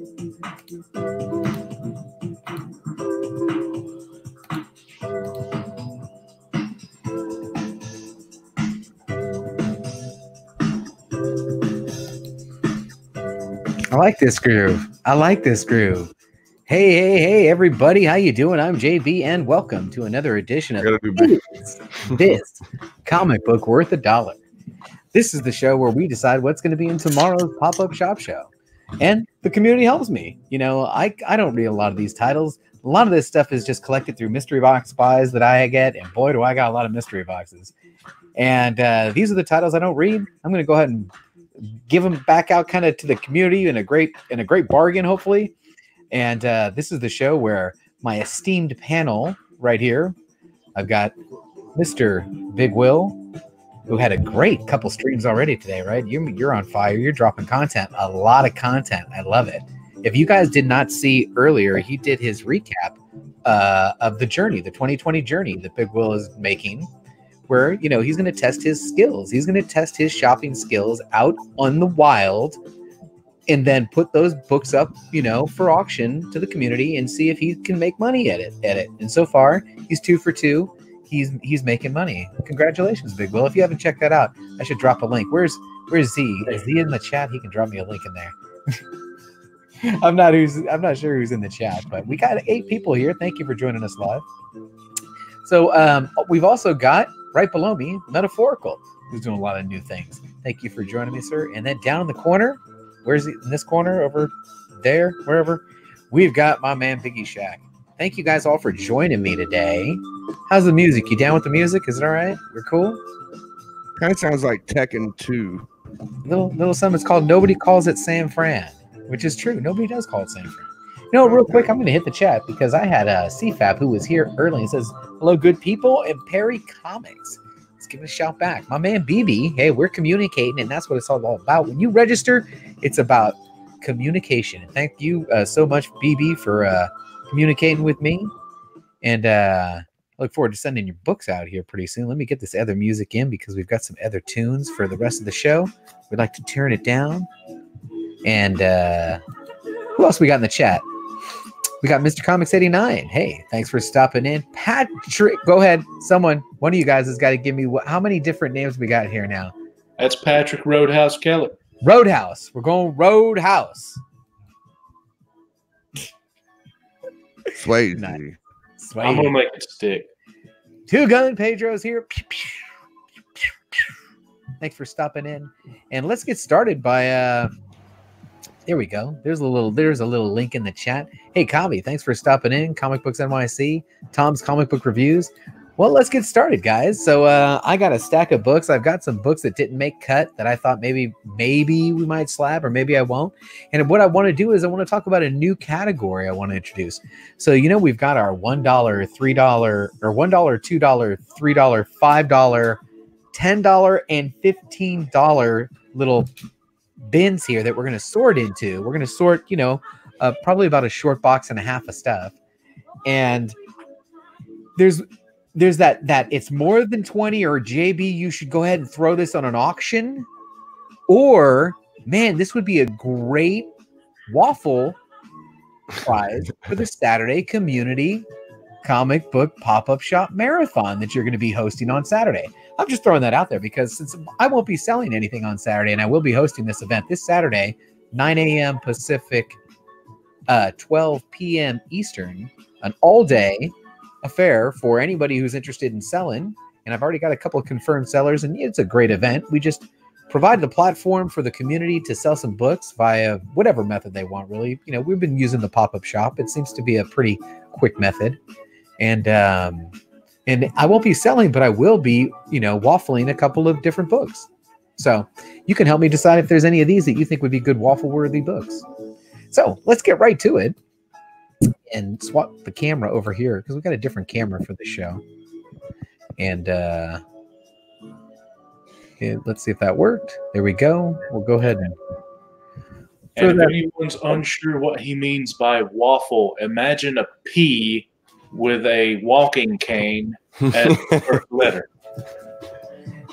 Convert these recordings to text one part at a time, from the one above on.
I like this groove. I like this groove. Hey, hey, hey, everybody. How you doing? I'm JB, and welcome to another edition of This Comic Book Worth a Dollar. This is the show where we decide what's going to be in tomorrow's pop-up shop show. And the community helps me. You know, I don't read a lot of these titles. A lot of this stuff is just collected through mystery box buys that I get. And boy, do I got a lot of mystery boxes. And these are the titles I don't read. I'm going to go ahead and give them back out kind of to the community in a great bargain, hopefully. And this is the show where my esteemed panel right here, I've got Mr. Big Will, who had a great couple streams already today, right? You're on fire. You're dropping content, a lot of content. I love it. If you guys did not see earlier, he did his recap of the journey, the 2020 journey that Big Will is making, where, you know, he's going to test his skills. He's going to test his shopping skills out on the wild, and then put those books up, you know, for auction to the community and see if he can make money at it. And so far, he's 2 for 2. He's making money. Congratulations, Big Will. If you haven't checked that out, I should drop a link. Where's Z? Is Z in the chat? He can drop me a link in there. I'm not sure who's in the chat, but we got 8 people here. Thank you for joining us live. So we've also got right below me, Meta4ickal, who's doing a lot of new things. Thank you for joining me, sir. And then down in the corner, where's he? In this corner, over there, wherever. We've got my man, Biggieshaq. Thank you guys all for joining me today. How's the music? You down with the music? Is it all right? We're cool? Kind of sounds like Tekken 2. Little something. It's called Nobody Calls It San Fran, which is true. Nobody does call it San Fran. You know, real quick, I'm going to hit the chat because I had CFAB who was here early and says, hello, good people, and Perry Comics. Let's give it a shout back. My man BB, hey, we're communicating, and that's what it's all about. When you register, it's about communication. And thank you so much, BB, for communicating with me. And I look forward to sending your books out here pretty soon. Let me get this other music in because we've got some other tunes for the rest of the show. We'd like to turn it down. And who else we got in the chat? We got Mr. Comics 89. Hey, thanks for stopping in. Patrick, go ahead. Someone, one of you guys has got to give me how many different names we got here now? That's Patrick Roadhouse Keller. Roadhouse. We're going Roadhouse. Swayze. Nice. I'm going to make it stick. Two Gun Pedro's here. Pew, pew, pew, pew, pew. Thanks for stopping in. And let's get started by... There we go. There's a little link in the chat. Hey, Kavi, thanks for stopping in. Comic Books NYC, Tom's Comic Book Reviews. Well, let's get started, guys. So I got a stack of books. I've got some books that didn't make cut that I thought maybe we might slab or maybe I won't. And what I want to do is I want to talk about a new category I want to introduce. So, you know, we've got our $1, $3, or $1, $2, $3, $5, $10, and $15 little bins here that we're going to sort into. We're going to sort, you know, probably about a short box and a half of stuff. And there's that it's more than 20 or JB, you should go ahead and throw this on an auction. Or, man, this would be a great waffle prize for the Saturday Community Comic Book Pop-Up Shop Marathon that you're going to be hosting on Saturday. I'm just throwing that out there because since I won't be selling anything on Saturday and I will be hosting this event this Saturday, 9 a.m. Pacific, 12 p.m. Eastern, an all-day affair for anybody who's interested in selling. And I've already got a couple of confirmed sellers, and it's a great event. We just provided a platform for the community to sell some books via whatever method they want, really. You know, we've been using the pop-up shop. It seems to be a pretty quick method. And I won't be selling, but I will be, you know, waffling a couple of different books. So you can help me decide if there's any of these that you think would be good waffle-worthy books. So let's get right to it and swap the camera over here because we've got a different camera for the show. And let's see if that worked. There we go. We'll go ahead and... And if anyone's unsure what he means by waffle, imagine a P with a walking cane as the first letter.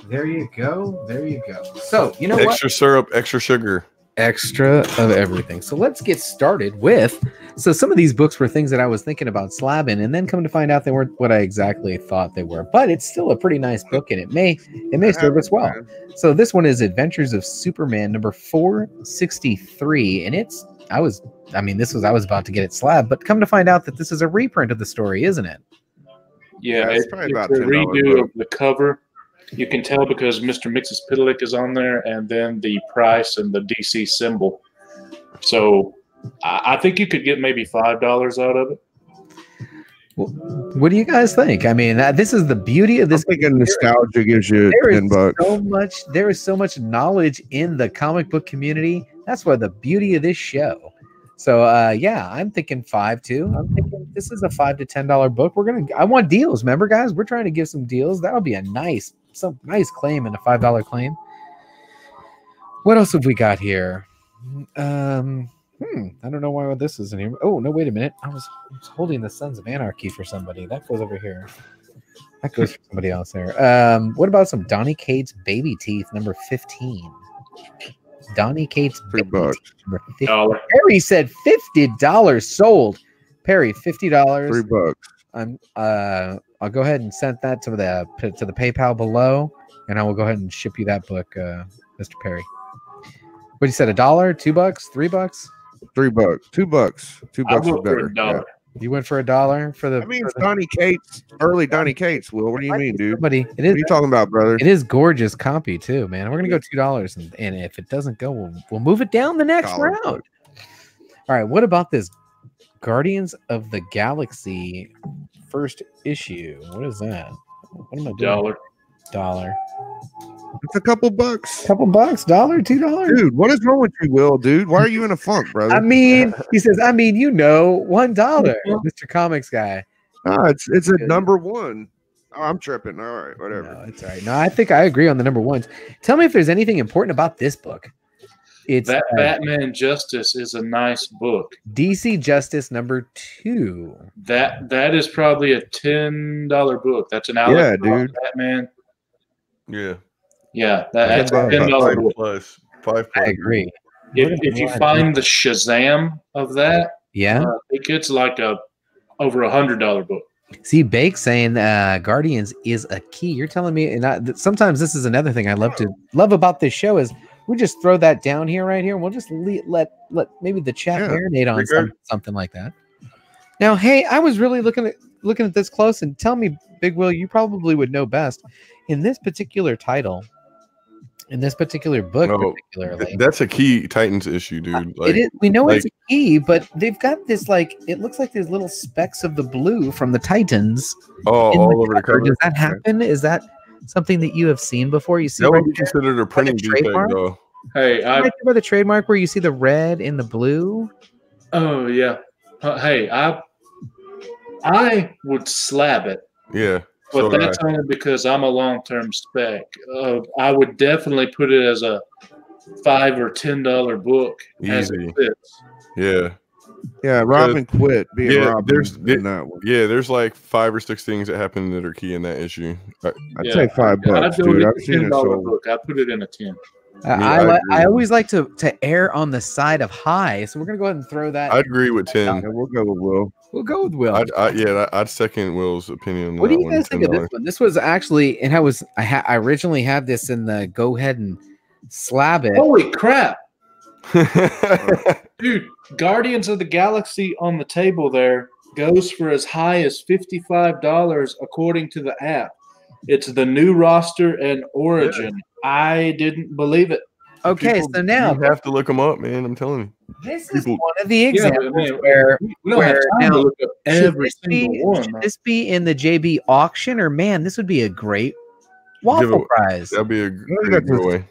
There you go. There you go. So, you know, extra syrup, extra sugar. extra of everything. So let's get started with, so some of these books were things that I was thinking about slabbing, and then come to find out they weren't what I exactly thought they were, but it's still a pretty nice book, and it may serve us well. So this one is Adventures of Superman number 463, and it's, I was about to get it slabbed, but come to find out that this is a reprint of the story, isn't it? Yeah, it's probably about a redo of the cover. You can tell because Mr. Mix's Piddalick is on there, and then the price and the DC symbol. So I think you could get maybe $5 out of it. Well, what do you guys think? I mean, this is the beauty of this. I'm thinking nostalgia gives you $10. There is so much knowledge in the comic book community. That's why the beauty of this show. So yeah, I'm thinking $5 too. I'm thinking this is a $5 to $10 book. I want deals, remember, guys. We're trying to give some deals. That'll be a nice, some nice claim and a $5 claim. What else have we got here? I don't know why this is in here. Oh no, wait a minute. I was holding the Sons of Anarchy for somebody. That goes over here. That goes for somebody else there. What about some Donny Cates Baby Teeth number 15? Donny Cates $3. Perry said $50 sold. Perry, $50. $3. I'll go ahead and send that to the PayPal below, and I will go ahead and ship you that book, Mr. Perry. What you said? $1? $2? $3? $3. $2 is better. Yeah. You went for $1 for the. I mean, Donny Cates, early Donny Cates. Will, what do you mean, dude? What are you talking about, brother? It is gorgeous copy too, man. We're gonna go $2, and if it doesn't go, we'll move it down the next round. All right, what about this Guardians of the Galaxy first issue? What is that? What am I doing? Dollar. It's a couple bucks. $1, $2. Dude, what is wrong with you, Will, dude? Why are you in a funk, brother? I mean, he says, I mean, you know, $1, Mr. Comics guy. Ah, it's a number one. Oh, I'm tripping. All right, whatever. No, it's all right. No, I think I agree on the number ones. Tell me if there's anything important about this book. It's that Batman Justice is a nice book. DC Justice number 2. That is probably a $10 book. That's an Alex Ross, dude. Batman. Yeah. Yeah, that's $10 plus. I agree. If you find the Shazam of that, it gets like over $100 book. See, Bake saying Guardians is a key. You're telling me, and sometimes this is another thing I love about this show is we just throw that down here, right here, and we'll just let maybe the chat marinate on something like that. Now, hey, I was really looking at this close, and tell me, Big Will, you probably would know best in this particular title. In this particular book, particularly, that's a key Titans issue, dude. Like, it's a key, but they've got this it looks like there's little specks of the blue from the Titans. Oh, all over the cover. Does that happen? Is that something that you have seen before? You see, that would be considered a printing trademark. Though. Hey, by the trademark where you see the red and the blue. Oh yeah. Hey, I would slab it. Yeah. But so that's only because I'm a long-term spec. I would definitely put it as a $5 or $10 book. Easy. Yeah. Yeah. Robin quit being Robin. There's like 5 or 6 things that happen that are key in that issue. I'd say $5. Dude. I've seen it book. I put it in a 10. I always like to err on the side of high, so we're gonna go ahead and throw that. I'd agree with 10. Yeah, we'll go with Will. We'll go with Will. I'd second Will's opinion. What do you guys think of this one? This was actually, and I originally had this in the go ahead and slab it. Holy crap, dude! Guardians of the Galaxy on the table there goes for as high as $55 according to the app. It's the new roster and origin. Yeah. I didn't believe it. Okay, so now you have to look them up, man. I'm telling you. This is one of the examples where now should this be in the JB auction, or man, this would be a great waffle prize. That'd be a great giveaway.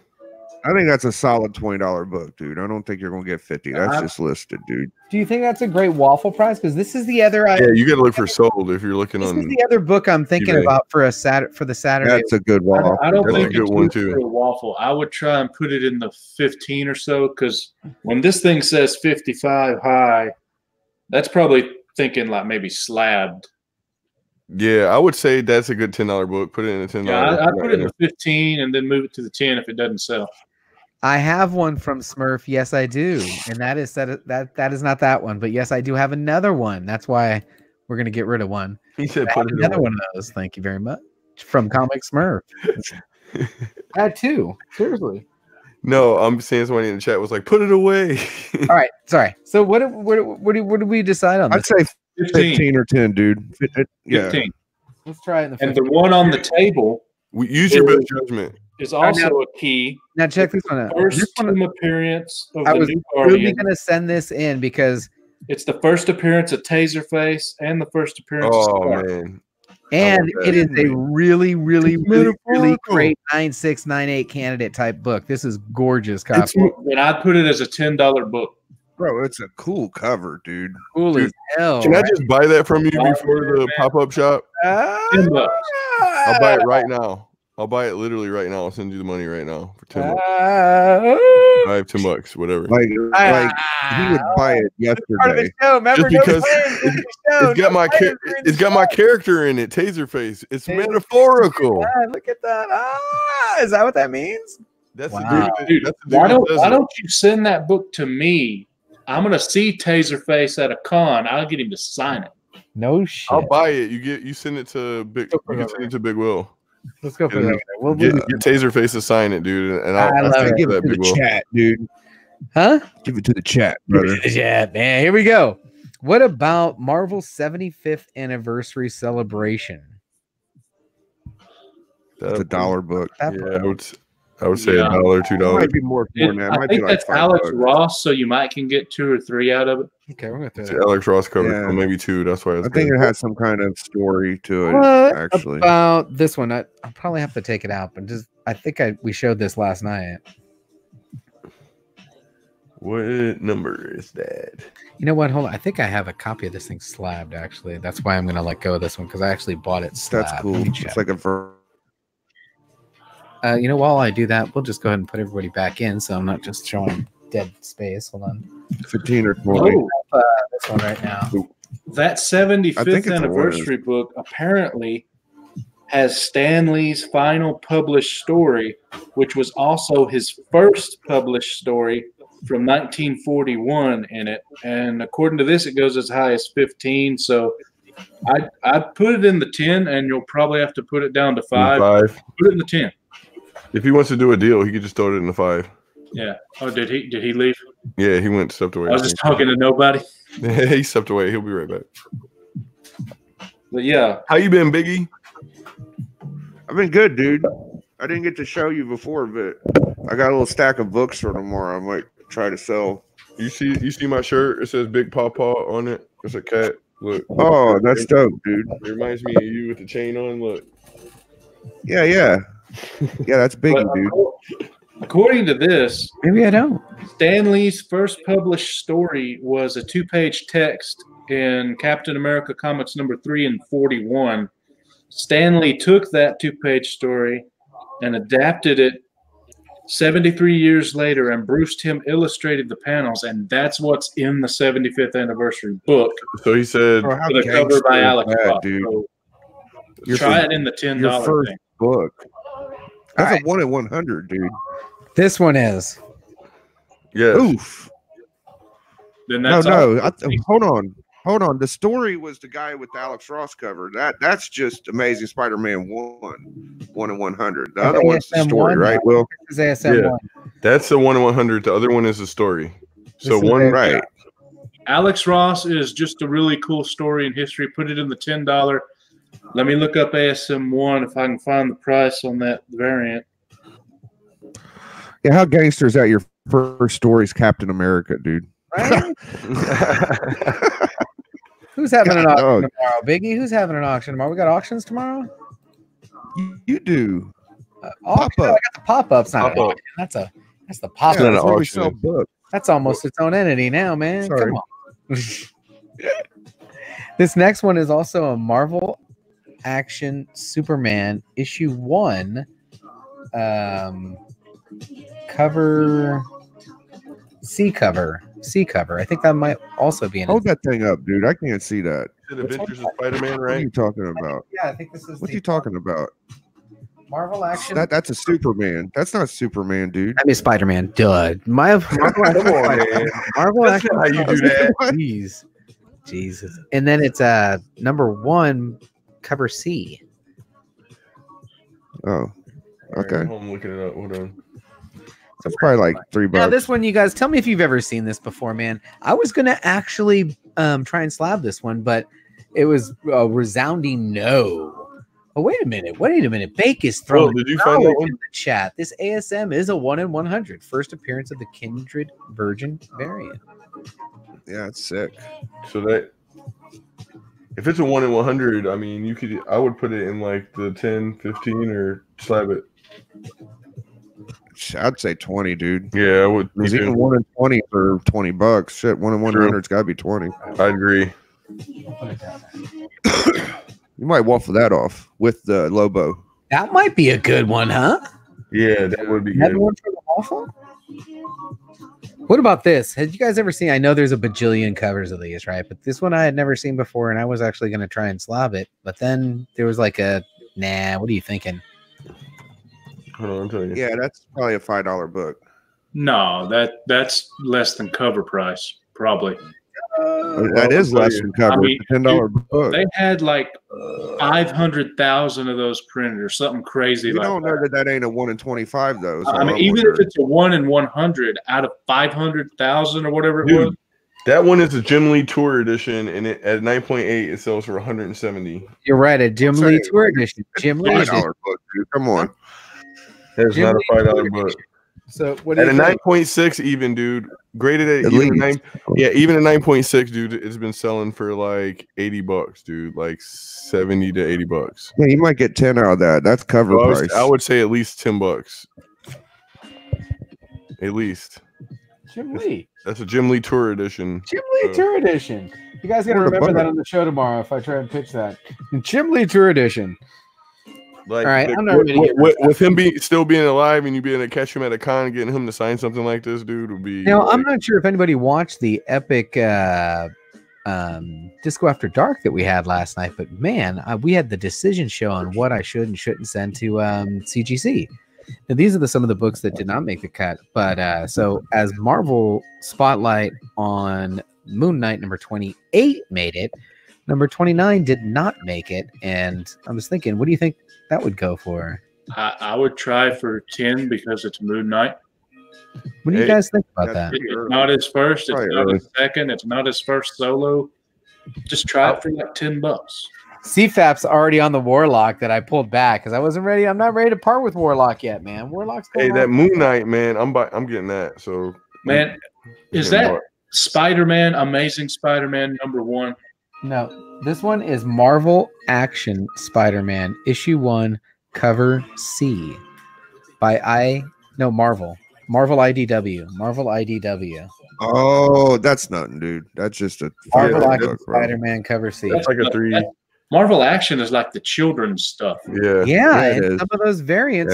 I think that's a solid $20 book, dude. I don't think you're gonna get 50. That's just listed, dude. Do you think that's a great waffle prize? Because this is the other. Yeah, you got to look for sold if you're looking on. This is the other book I'm thinking about for the Saturday. That's a good waffle. I don't think it's good for a waffle. I would try and put it in the 15 or so, because when this thing says 55 high, that's probably thinking like maybe slabbed. Yeah, I would say that's a good $10 book. Put it in a $10. Yeah, I put it in the 15 and then move it to the 10 if it doesn't sell. I have one from Smurf. Yes, I do. And that is that is not that one, but yes, I do have another one. That's why we're going to get rid of one. He said put another one of those. Thank you very much. From Comic Smurf. That too. Seriously. No, I'm saying somebody in the chat was like, put it away. All right. Sorry. So what do we decide on? I'd say 15 or 10, dude. 15. Yeah. Let's try it in the 15. And the one on the table. We use your best judgment. Is also a key. Now check this one out. First appearance of the new Guardian. I was going to send this in because it's the first appearance of Taserface and the first appearance of Star. And it is a really, really, really, really great 9698 candidate type book. This is gorgeous copy. And I'd put it as a $10 book. Bro, it's a cool cover, dude. Cool as hell. Can I just buy that from you before the pop-up shop? $10. I'll buy it right now. I'll buy it literally right now. I'll send you the money right now for $10. I have $10, whatever. Like he would buy it yesterday. Just because it's got my character in it, Taserface. It's metaphorical. Look at that. Ah, is that what that means? That's why don't you send that book to me? I'm gonna see Taserface at a con. I'll get him to sign it. No shit. I'll buy it. You send it to Big Will. Let's go for that. We'll get Taserface to sign it, dude. And I'll give it to the chat, dude. Huh? Give it to the chat, brother. Yeah, man. Here we go. What about Marvel's 75th anniversary celebration? That's a $1 book. Yeah, I would say $1, $2. Might be more. I think that's Alex Ross, so you might can get 2 or 3 out of it. Okay, we're gonna throw that. Alex Ross cover, yeah. Or maybe 2. That's why I think it has some kind of story to it. What actually about this one? I'll probably have to take it out, but I think we showed this last night. What number is that? You know what? Hold on. I think I have a copy of this thing slabbed. Actually, that's why I'm gonna let go of this one because I actually bought it slabbed. That's cool. It's like a. You know, while I do that, we'll just go ahead and put everybody back in, so I'm not just showing dead space. Hold on. 15 or 20. Oh, this one right now. That 75th anniversary book apparently has Stan Lee's final published story, which was also his first published story from 1941 in it. And according to this, it goes as high as 15. So I put it in the 10, and you'll probably have to put it down to 5. Put it in the 10. If he wants to do a deal, he could just throw it in the 5. Yeah. Oh, did he leave? Yeah, he went stepped away. I was just talking to nobody. He stepped away. He'll be right back. But yeah. How you been, Biggie? I've been good, dude. I didn't get to show you before, but I got a little stack of books for tomorrow. I might try to sell. You see my shirt? It says Big Paw Paw on it. It's a cat. Look. Oh, that's dope, dude. It reminds me of you with the chain on. Look. Yeah, yeah. Yeah, that's big, dude. According to this, maybe I don't. Stan Lee's first published story was a 2-page text in Captain America Comics #3 in 41. Stan Lee took that 2-page story and adapted it 73 years later, and Bruce Timm illustrated the panels, and that's what's in the 75th anniversary book. So he said, the cover by Alex Ross. So try it in the $10 thing. Book. That's a 1 in 100, dude. This one is. Yeah. Oof. Then that's hold on. The story was the guy with the Alex Ross cover. That's just Amazing Spider-Man 1 in 100. The other one's the story, right? Well, that's the 1 in 100. The other one is the story. So one, right? Alex Ross is just a really cool story in history. Put it in the $10. Let me look up ASM1 if I can find the price on that variant. Yeah, how gangster is that? Your first story's Captain America, dude. Right? Who's having an auction tomorrow, Biggie? Who's having an auction tomorrow? We got auctions tomorrow. You do. Pop up. I got the pop-ups. Pop-up. That's the pop-up. Yeah, that's almost its own entity now, man. Sorry. Come on. This next one is also a Marvel Action Superman issue 1, C cover. I think that might also be an. Hold that thing up, dude. I can't see that. Adventures of Spider-Man, right? What are you talking about? Yeah, I think this is. What are you talking about? Marvel action. That's a Superman. That's not Superman, dude. I mean, Spider-Man. Dude, Marvel action. Marvel action. How you do that? Jeez. Jesus. And then it's #1, cover C. Oh, okay. Right, I'm looking it up. Hold on. That's probably like $3. Now, this one, you guys, tell me if you've ever seen this before, man. I was going to actually try and slab this one, but it was a resounding no. Oh, wait a minute. Wait a minute. Bake is throwing in the chat. This ASM is a 1 in 100. First appearance of the Kindred Virgin variant. Yeah, it's sick. So that if it's a 1 in 100, I mean, you could, I would put it in like the 10, 15 or slab it. I'd say 20, dude. Yeah, I would. Because even 1 in 20 for $20. Shit, 1 in 100's got to be 20. I agree. You might waffle that off with the Lobo. That might be a good one, huh? Yeah, that would be good. One for the waffle? What about this? Have you guys ever seen? I know there's a bajillion covers of these, right? But this one I had never seen before, and I was actually going to try and slob it. But then there was like a, nah, what are you thinking? Hold on, yeah, that's probably a $5 book. No, that's less than cover price, probably. That is less than cover. I mean, $10 book. They had like 500,000 of those printed, or something crazy. You like don't know that ain't a 1 in 25 though. So I mean, even if it's a 1 in 100 out of 500,000 or whatever it was. That one is a Jim Lee Tour Edition, and it, at 9.8, it sells for 170. You're right, a Jim Lee Tour Edition. Jim Lee book, dude. Come on. There's not a $5 book. So what at a 9.6 even, dude. Graded at even 9. Yeah, even a 9.6, dude. It's been selling for like $80, dude. Like $70 to $80. Yeah, you might get 10 out of that. That's cover price. I would say at least $10. At least. Jim Lee. That's a Jim Lee Tour Edition. Jim Lee Tour Edition. You guys gotta remember that on the show tomorrow if I try and pitch that. Jim Lee Tour Edition. Like, all right, like, I'm not with him still being alive and you being able to catch him at a con, getting him to sign something like this, dude, would be. Now, like, I'm not sure if anybody watched the epic Disco After Dark that we had last night, but man, we had the decision show on what I should and shouldn't send to CGC. Now, these are some of the books that did not make the cut, but so as Marvel Spotlight on Moon Knight number 28 made it, number 29 did not make it, and I was thinking, what do you think that would go for? I would try for 10 because it's Moon Knight. What do you guys think about that? It's not his first. It's not his second. It's not his first solo. Just try it for like $10. CFAP's already on the Warlock that I pulled back because I wasn't ready. I'm not ready to part with Warlock yet, man. Warlock's going on. That Moon Knight, man. I'm getting that. So man, is that Spider-Man? Amazing Spider-Man #1. No, this one is Marvel Action Spider-Man issue 1, cover C, by Marvel IDW. Marvel IDW. Oh, that's nothing, dude. That's just a Marvel Action Spider-Man cover C. That's like a 3. Marvel Action is like the children's stuff. Yeah, yeah. And some of those variants.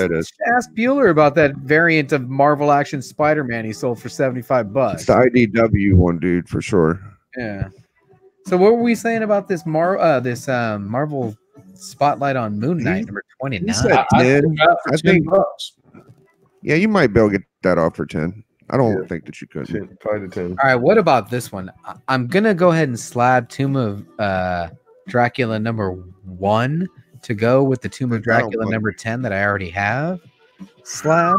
Ask Bueller about that variant of Marvel Action Spider-Man he sold for $75. It's the IDW one, dude, for sure. Yeah. So what were we saying about this Marvel Spotlight on Moon Knight number 29? I think, yeah, you might be able to get that off for 10. I don't think that you could. 5 to 10. All right, what about this one? I'm gonna go ahead and slab Tomb of Dracula #1 to go with the Tomb of Dracula #10 that I already have slab.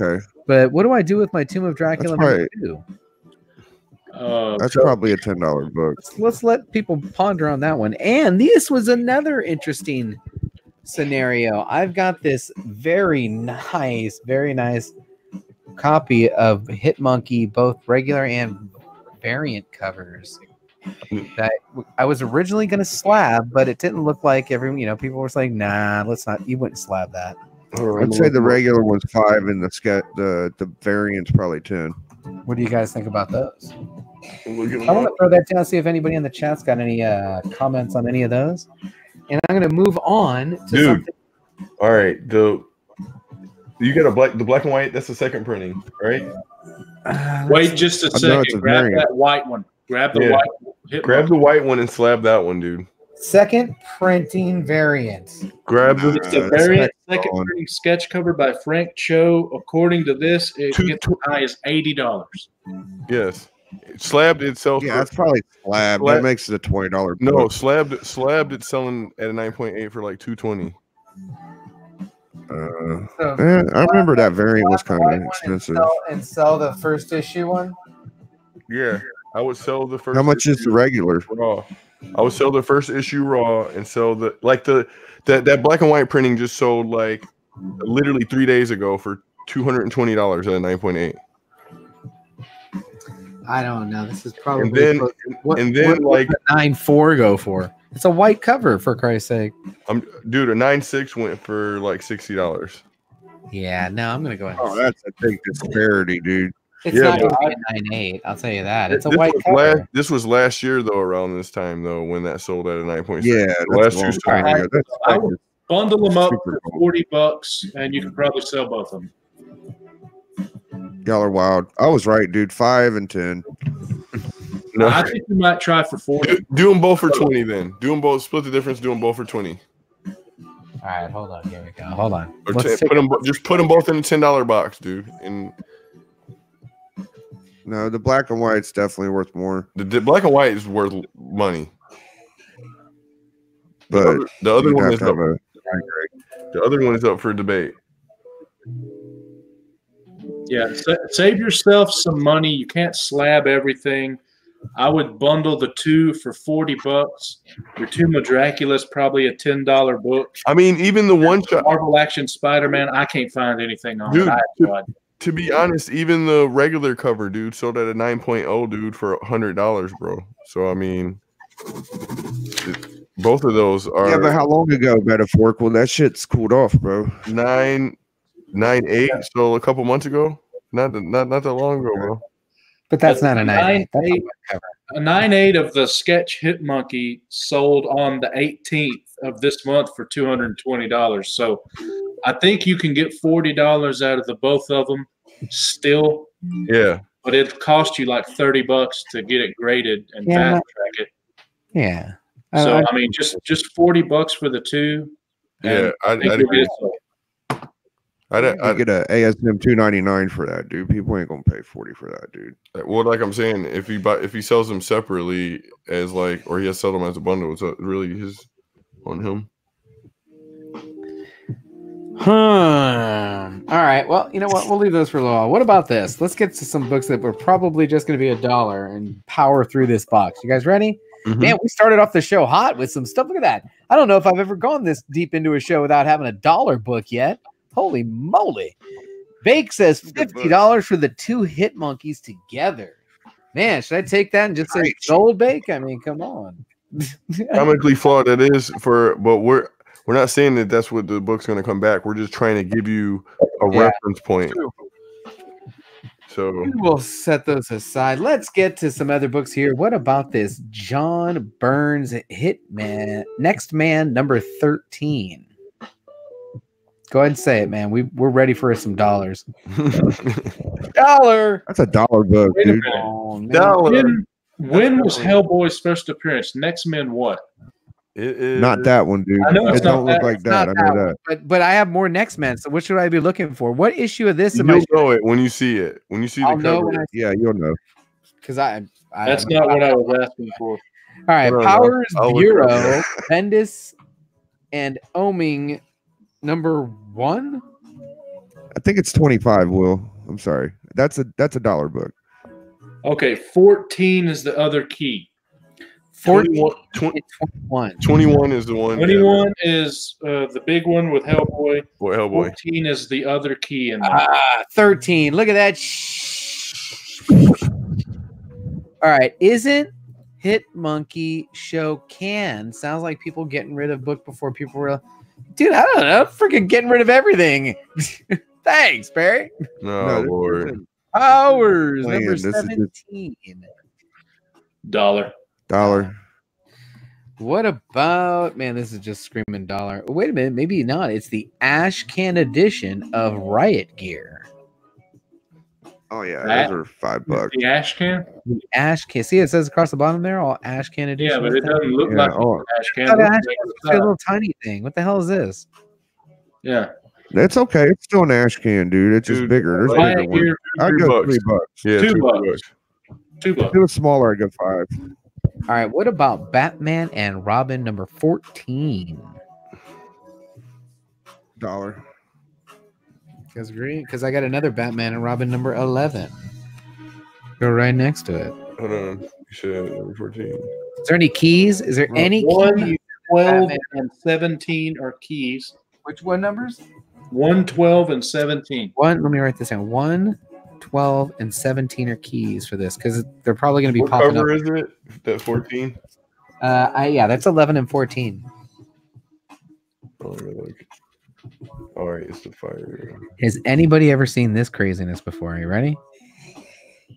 Okay, but what do I do with my Tomb of Dracula #2? That's probably a $10 book. Let's let people ponder on that one. And this was another interesting scenario. I've got this very nice copy of Hitmonkey, both regular and variant covers, that I was originally going to slab, but it didn't look like people were saying, nah, let's not. You wouldn't slab that. I'd say the regular one's 5 and the variant's probably 10. What do you guys think about those? I want to throw that down, see if anybody in the chat's got any comments on any of those. And I'm going to move on to something. All right. You got the black and white. That's the second printing, right? Wait just a second. Grab that white one. Grab the white one. Grab the white one and slab that one, dude. Second printing variant. Grab the variant second printing sketch cover by Frank Cho. According to this, it gets as high as $80. Yes. Slabbed itself. Yeah, that's probably slabbed. That makes it a $20. No, slabbed it's selling at a 9.8 for like $220. Man, I remember that variant was kind of expensive. And sell the first issue one. Yeah, I would sell the first. How much is the regular? Raw. I would sell the first issue raw and sell the that black and white printing just sold like literally 3 days ago for $220 at a 9.8. I don't know. This is probably what did 9.4 go for? It's a white cover, for Christ's sake. Dude, a 9.6 went for like $60. Yeah, no, I'm gonna go ahead. Oh, that's a big disparity, dude. It's not gonna be a 9.8. I'll tell you that. It's a white cover. This was last year though, around this time though, when that sold at a 9.6. Yeah, last year's time. I would bundle them up for $40, and you can probably sell both of them. Y'all are wild. I was right, dude. 5 and 10. No, I think you might try for 40. Do them both for 20, then. Do them both. Split the difference. Do them both for 20. All right, hold on. Here we go. Hold on. Or put them both in a $10 box, dude. And no, the black and white's definitely worth more. The black and white is worth money. But the other one is up. The other one is up for debate. Yeah, save yourself some money. You can't slab everything. I would bundle the two for $40. Your Tomb of Dracula is probably a $10 book. I mean, even the one shot Marvel Action Spider-Man, I can't find anything on it. To be honest, even the regular cover, dude, sold at a 9.0, dude, for $100, bro. So I mean, both of those are. Yeah, but how long ago, Meta4ickal? Well, that shit's cooled off, bro. 9.8, so a couple months ago, not that long ago, bro. But that's not a 9.8. A 9.8 of the sketch Hit Monkey sold on the 18th of this month for $220. So I think you can get $40 out of the both of them still. Yeah, but it cost you like $30 to get it graded and fast track it. Yeah. So I mean, just $40 for the two. Yeah, I'd get an ASM $2.99 for that, dude. People ain't gonna pay $40 for that, dude. Well, like I'm saying, if he sells them separately as like, or he has sold them as a bundle, it's really his on him. All right. Well, you know what? We'll leave those for a little while. What about this? Let's get to some books that were probably just gonna be $1 and power through this box. You guys ready? Mm-hmm. Man, we started off the show hot with some stuff. Look at that. I don't know if I've ever gone this deep into a show without having $1 book yet. Holy moly. Bake says $50 for the two Hit Monkeys together. Man, should I take that and just say sold, Bake? I mean, come on. Comically flawed that is, but we're not saying that that's what the book's going to come back. We're just trying to give you a reference point. True. So we'll set those aside. Let's get to some other books here. What about this John Burns Hitman Next Man number 13? Go ahead and say it, man. We're ready for some dollars. $1. That's a $1 book, dude. Oh, $1. When was Hellboy's first appearance? Next Men what? It is not that one, dude. I know it don't look like that. I know that. But I have more Next Men. So what should I be looking for? What issue of this? You'll know it when you see it. When you see the cover, yeah, you'll know. Because that's not what I was asking for. All right, Powers Bureau, Bendis, and Oming. Number 1, I think it's 25. Will, I'm sorry, that's a $1 book. Okay, 14 is the other key. 21 is the one. 21 is the big one with Hellboy. Boy, Hellboy. 14 is the other key in there. 13. Look at that. All right, isn't Hit Monkey show can? Sounds like people getting rid of book before people were. Dude, I don't know. Freaking getting rid of everything. Thanks, Barry. No, Lord. Powers number 17. $1. What about, man, this is just screaming $1. Wait a minute. Maybe not. It's the Ash Can edition of Riot Gear. Oh yeah, that, those are $5. The ash can. The ash can. See, it says across the bottom there, all ash can edition. Yeah, but it doesn't look like an ash can. It's a little tiny thing. What the hell is this? Yeah, that's okay. It's still an ash can, dude. It's just bigger. There's bigger ones. I go $3. Yeah, $2. $2. Do a smaller. I go $5. All right. What about Batman and Robin number 14? $1. Guys agree? Because I got another Batman and Robin number 11. Go right next to it. Hold on. You should have number 14. Is there any keys? Is there any 1, 12, and 17 are keys. Which one numbers? 1, 12, and 17. Let me write this down. 1, 12, and 17 are keys for this because they're probably going to be popping up. What cover is it? That 14? Yeah, that's 11 and 14. All right, it's the fire. Has anybody ever seen this craziness before? Are you ready?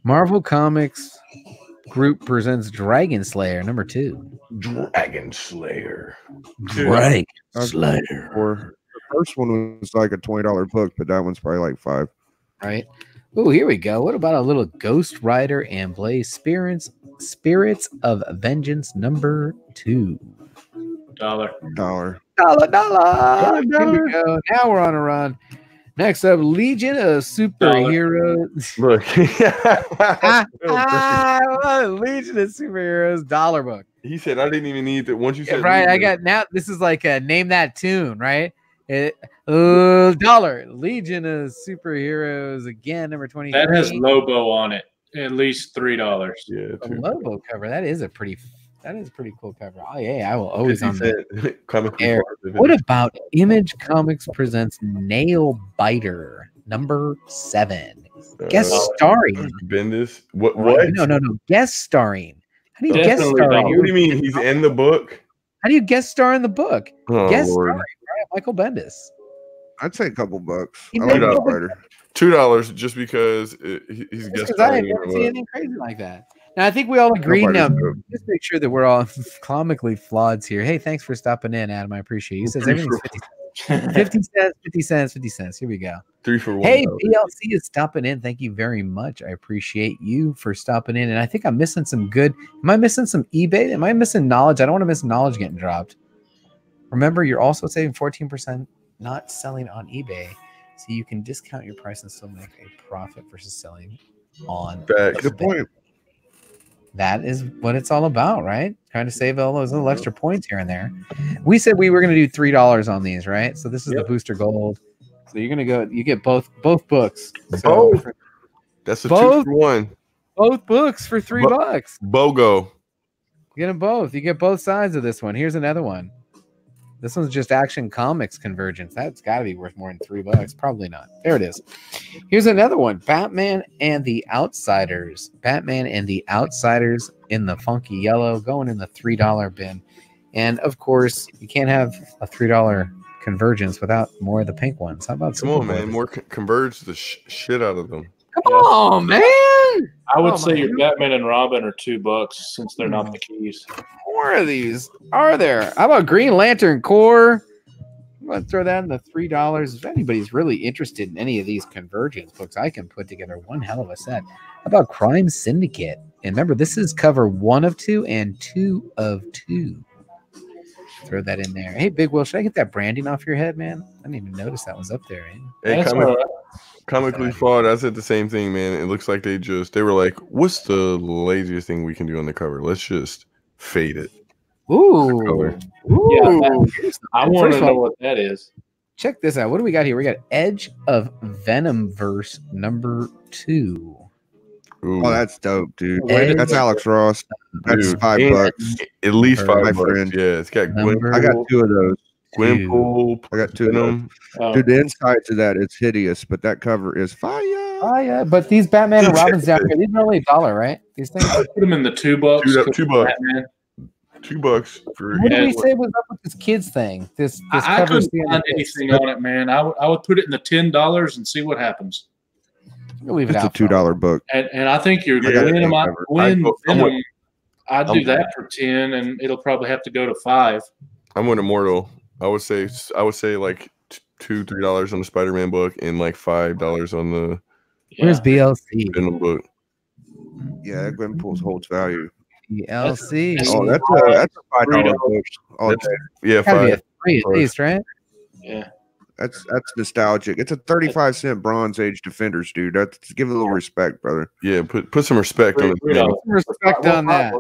Marvel Comics Group presents Dragon Slayer number 2. Dragon Slayer. Dragon Slayer. Or the first one was like a $20 book, but that one's probably like $5. Right. Oh, here we go. What about a little Ghost Rider and Blaze Spirits of Vengeance number 2? $1. Dollar. Here we go. Now we're on a run. Next up, Legion of Superheroes. Look. Legion of Superheroes dollar book. He said, I didn't even need that. Once you said, right, I got now. This is like a name that tune, right? Dollar Legion of Superheroes again, number 20. That has Lobo on it, at least $3. Yeah, a Lobo cover. That is a pretty. That is a pretty cool cover. Oh, yeah, I will always on that. What about Image Comics presents Nail Biter number 7? Guest starring. Bendis? What? No. Guest starring. How do you guest star? Like, what do you mean he's in the book? How do you guest star in the book? Oh, guest starring Brian Michael Bendis. I'd say a couple bucks. I like Nail Biter. $2 just because he's guest starring. I've never seen anything crazy like that. Now, I think we all agree now. Just make sure that we're all comically flawed here. Hey, thanks for stopping in, Adam. I appreciate you. He says everything's 50 cents. 50 cents. Here we go. 3 for $1. Hey, BLC is stopping in. Thank you very much. I appreciate you for stopping in. And I think I'm missing some good. Am I missing some eBay? Am I missing knowledge? I don't want to miss knowledge getting dropped. Remember, you're also saving 14% not selling on eBay. So you can discount your price and still make a profit versus selling on eBay. Good point. That is what it's all about, right? Trying to save all those little extra points here and there. We said we were going to do $3 on these, right? So this is the Booster Gold. So you're going to go. You get both books. So that's a 2 for $1. Both books for $3. BOGO. You get them both. You get both sides of this one. Here's another one. This one's just Action Comics Convergence. That's got to be worth more than $3. Probably not. There it is. Here's another one. Batman and the Outsiders. Batman and the Outsiders in the funky yellow, going in the $3 bin. And, of course, you can't have a $3 Convergence without more of the pink ones. How about some? Come on, man. More converge the shit out of them. Come on, man. I would say your Batman and Robin are $2 since they're not the keys. More of these are there. How about Green Lantern Corps? I'm going to throw that in the $3. If anybody's really interested in any of these Convergence books, I can put together one hell of a set. How about Crime Syndicate? And remember, this is cover 1 of 2 and 2 of 2. Throw that in there. Hey, Big Will, should I get that branding off your head, man? I didn't even notice that was up there. Hey, comically flawed. I said the same thing, man. It looks like they were like, what's the laziest thing we can do on the cover? Let's just fade it. Ooh. Yeah, I want to know what that is. Check this out. What do we got here? We got Edge of Venomverse number 2. Ooh. Oh, that's dope, dude. That's Alex Ross. That's $5. At least $5. Yeah, it's got Gwenpool. I got 2 of those. Gwenpool. I got 2 of them. Dude, the inside to that, it's hideous, but that cover is fire. Yeah. But these Batman and Robins down here, these are only $1, right? These things. I put them in the $2. Dude, $2. Batman. $2 for. What did we say was up with this kids thing? This I couldn't find anything on it, man. I would put it in the $10 and see what happens. Leave it out. It's a $2 book, and I think you're going to win. I'd do that for $10, and it'll probably have to go to $5. I'm with Immortal. I would say like $2, $3 on the Spider-Man book, and like $5 on the Where's BLC? Grim, yeah, Grimpool's holds value. BLC. Oh, that's a $5 okay. Yeah, $5 at least, right? Yeah. That's nostalgic. It's a 35-cent Bronze Age Defenders, dude. That's give it a little respect, brother. Yeah, put some respect on it. Put some respect on that.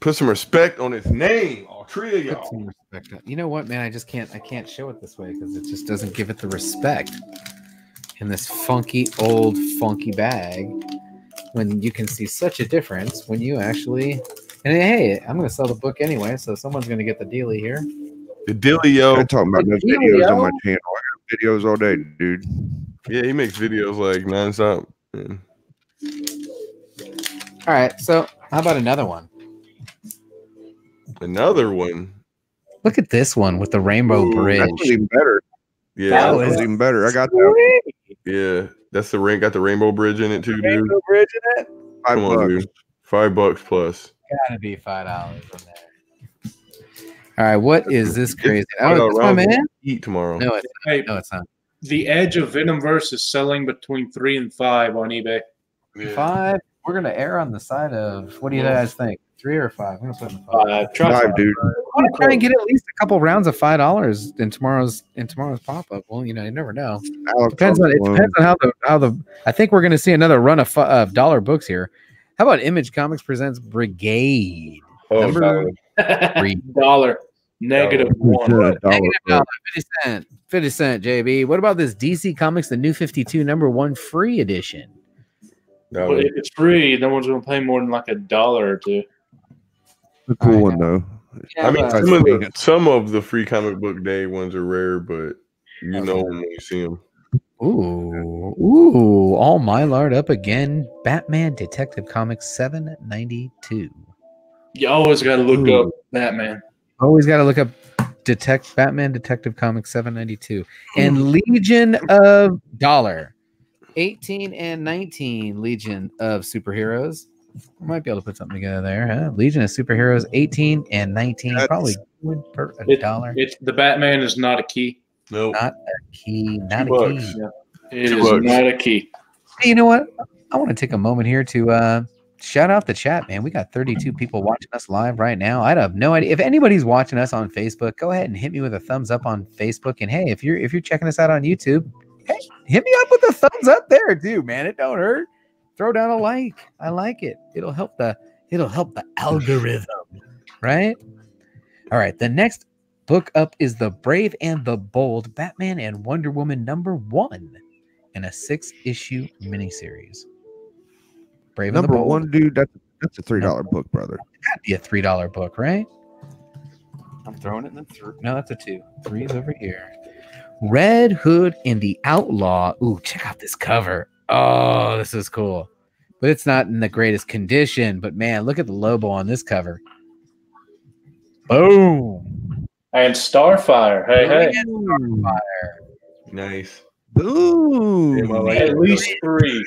Put some respect on its name. All three of y'all. You know what, man? I can't show it this way because it just doesn't give it the respect in this funky old funky bag. When you can see such a difference when you actually, and hey, I'm gonna sell the book anyway, so someone's gonna get the dealie here. The dealio. I'm talking about those videos on my channel. I got videos all day, dude. Yeah, he makes videos like nonstop. Yeah. All right, so how about another one? Another one. Look at this one with the rainbow bridge. That's even better. Yeah, that was even better. I got that. Yeah, that's the ring. Got the rainbow bridge in it too, dude. Rainbow bridge in it. Come on, dude. $5 plus. Gotta be $5 in there. All right, what is this crazy? Oh, it's my man. Eat tomorrow. No, it's not. No, it's not. The Edge of Venomverse is selling between 3 and 5 on eBay. Yeah. 5. We're gonna err on the side of. What do you guys think? 3 or 5? I'm gonna put 5. $5, dude. I want to try and get at least a couple rounds of $5 in tomorrow's pop up. Well, you know, you never know. It depends on how the. I think we're gonna see another run of dollar books here. How about Image Comics presents Brigade? Oh, number $3. -1. -$1. 50 cent. 50 cent. JB. What about this DC Comics, the New 52, #1 free edition? No. Well, if it's free, no one's going to pay more than like $1 or 2. A cool one though. Yeah, I mean, some of the free comic book day ones are rare, but you know when you see them. Ooh! All my lard up again. Batman Detective Comics 792. You always got to look up Batman. Always got to look up Batman Detective Comics 792 and Legion of Dollar 18 and 19 Legion of Superheroes. I might be able to put something together there. Huh? Legion of Superheroes 18 and 19 probably for $1. It's the Batman is not a key. No, nope. Not a key. Not a key. Yeah. It is not a key. Hey, you know what? I want to take a moment here to. Shout out the chat, man. We got 32 people watching us live right now. I have no idea if anybody's watching us on Facebook. Go ahead and hit me with a thumbs up on Facebook. And hey, if you're checking us out on YouTube, hey, hit me up with a thumbs up there too, man. It don't hurt. Throw down a like. I like it. It'll help the algorithm, right? All right. The next book up is The Brave and the Bold: Batman and Wonder Woman #1 in a 6-issue miniseries. Brave #1, dude. That's a $3 book, brother. That'd be a $3 book, right? I'm throwing it in the through. No, that's a 2. 3's over here. Red Hood and the Outlaw. Ooh, check out this cover. Oh, this is cool. But it's not in the greatest condition. But man, look at the Lobo on this cover. Boom. And Starfire. Hey. Starfire. Nice. Ooh. Yeah, well, at least 3.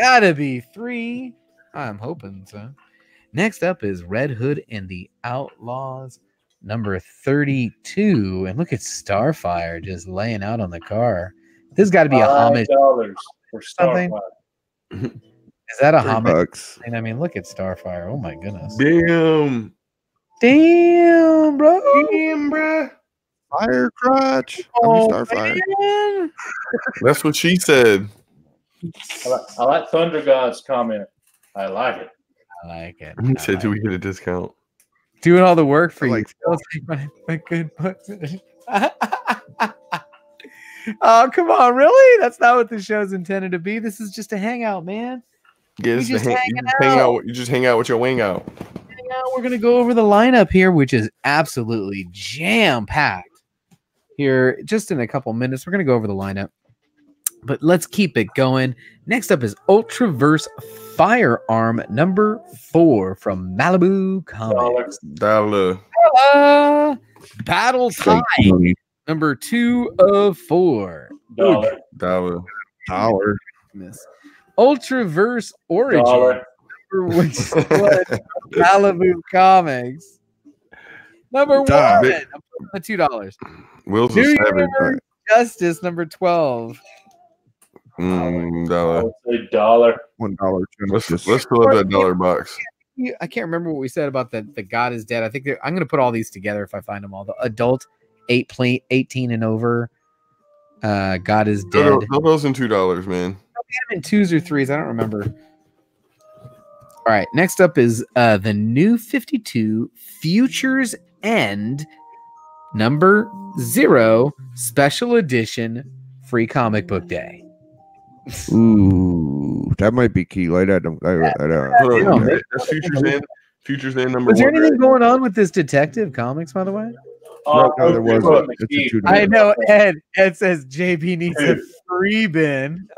Gotta be 3. I'm hoping so. Next up is Red Hood and the Outlaws, number 32. And look at Starfire just laying out on the car. This has got to be a homage for something. Is that a homage? Bucks. I mean, look at Starfire. Oh my goodness. Damn, bro. Damn, bro. Fire crotch. Oh, Starfire. That's what she said. I like Thunder God's comment. I like it. I like it. He said, do we get a discount? Doing all the work for you. My good books. Oh, come on. Really? That's not what the show's intended to be. This is just a hangout, man. Yeah, just hang out. You just hang out with your wing out. We're going to go over the lineup here, which is absolutely jam-packed. Here, just in a couple minutes, we're going to go over the lineup. But let's keep it going. Next up is Ultraverse Firearm #4 from Malibu Comics. Dollar. Battle Tide #2 of 4. Dollar. Ultraverse Origin #1 from Malibu Comics. #1. I'm putting the $2. Will's New Justice #12. Dollar. I would say dollar. $1. Let's fill up that dollar box. I can't remember what we said about the God is Dead. I think I'm going to put all these together if I find them all. The adult 18 and over. God is Dead. Throw those in $2, man. In 2s or 3s, I don't remember. All right, next up is the New 52 Futures End number 0 special edition free comic book day. Ooh, that might be key. I don't know. That's Futures End number 1. Was there anything going on with this Detective Comics, by the way? No, there wasn't. I know. Ed says JP needs a free bin.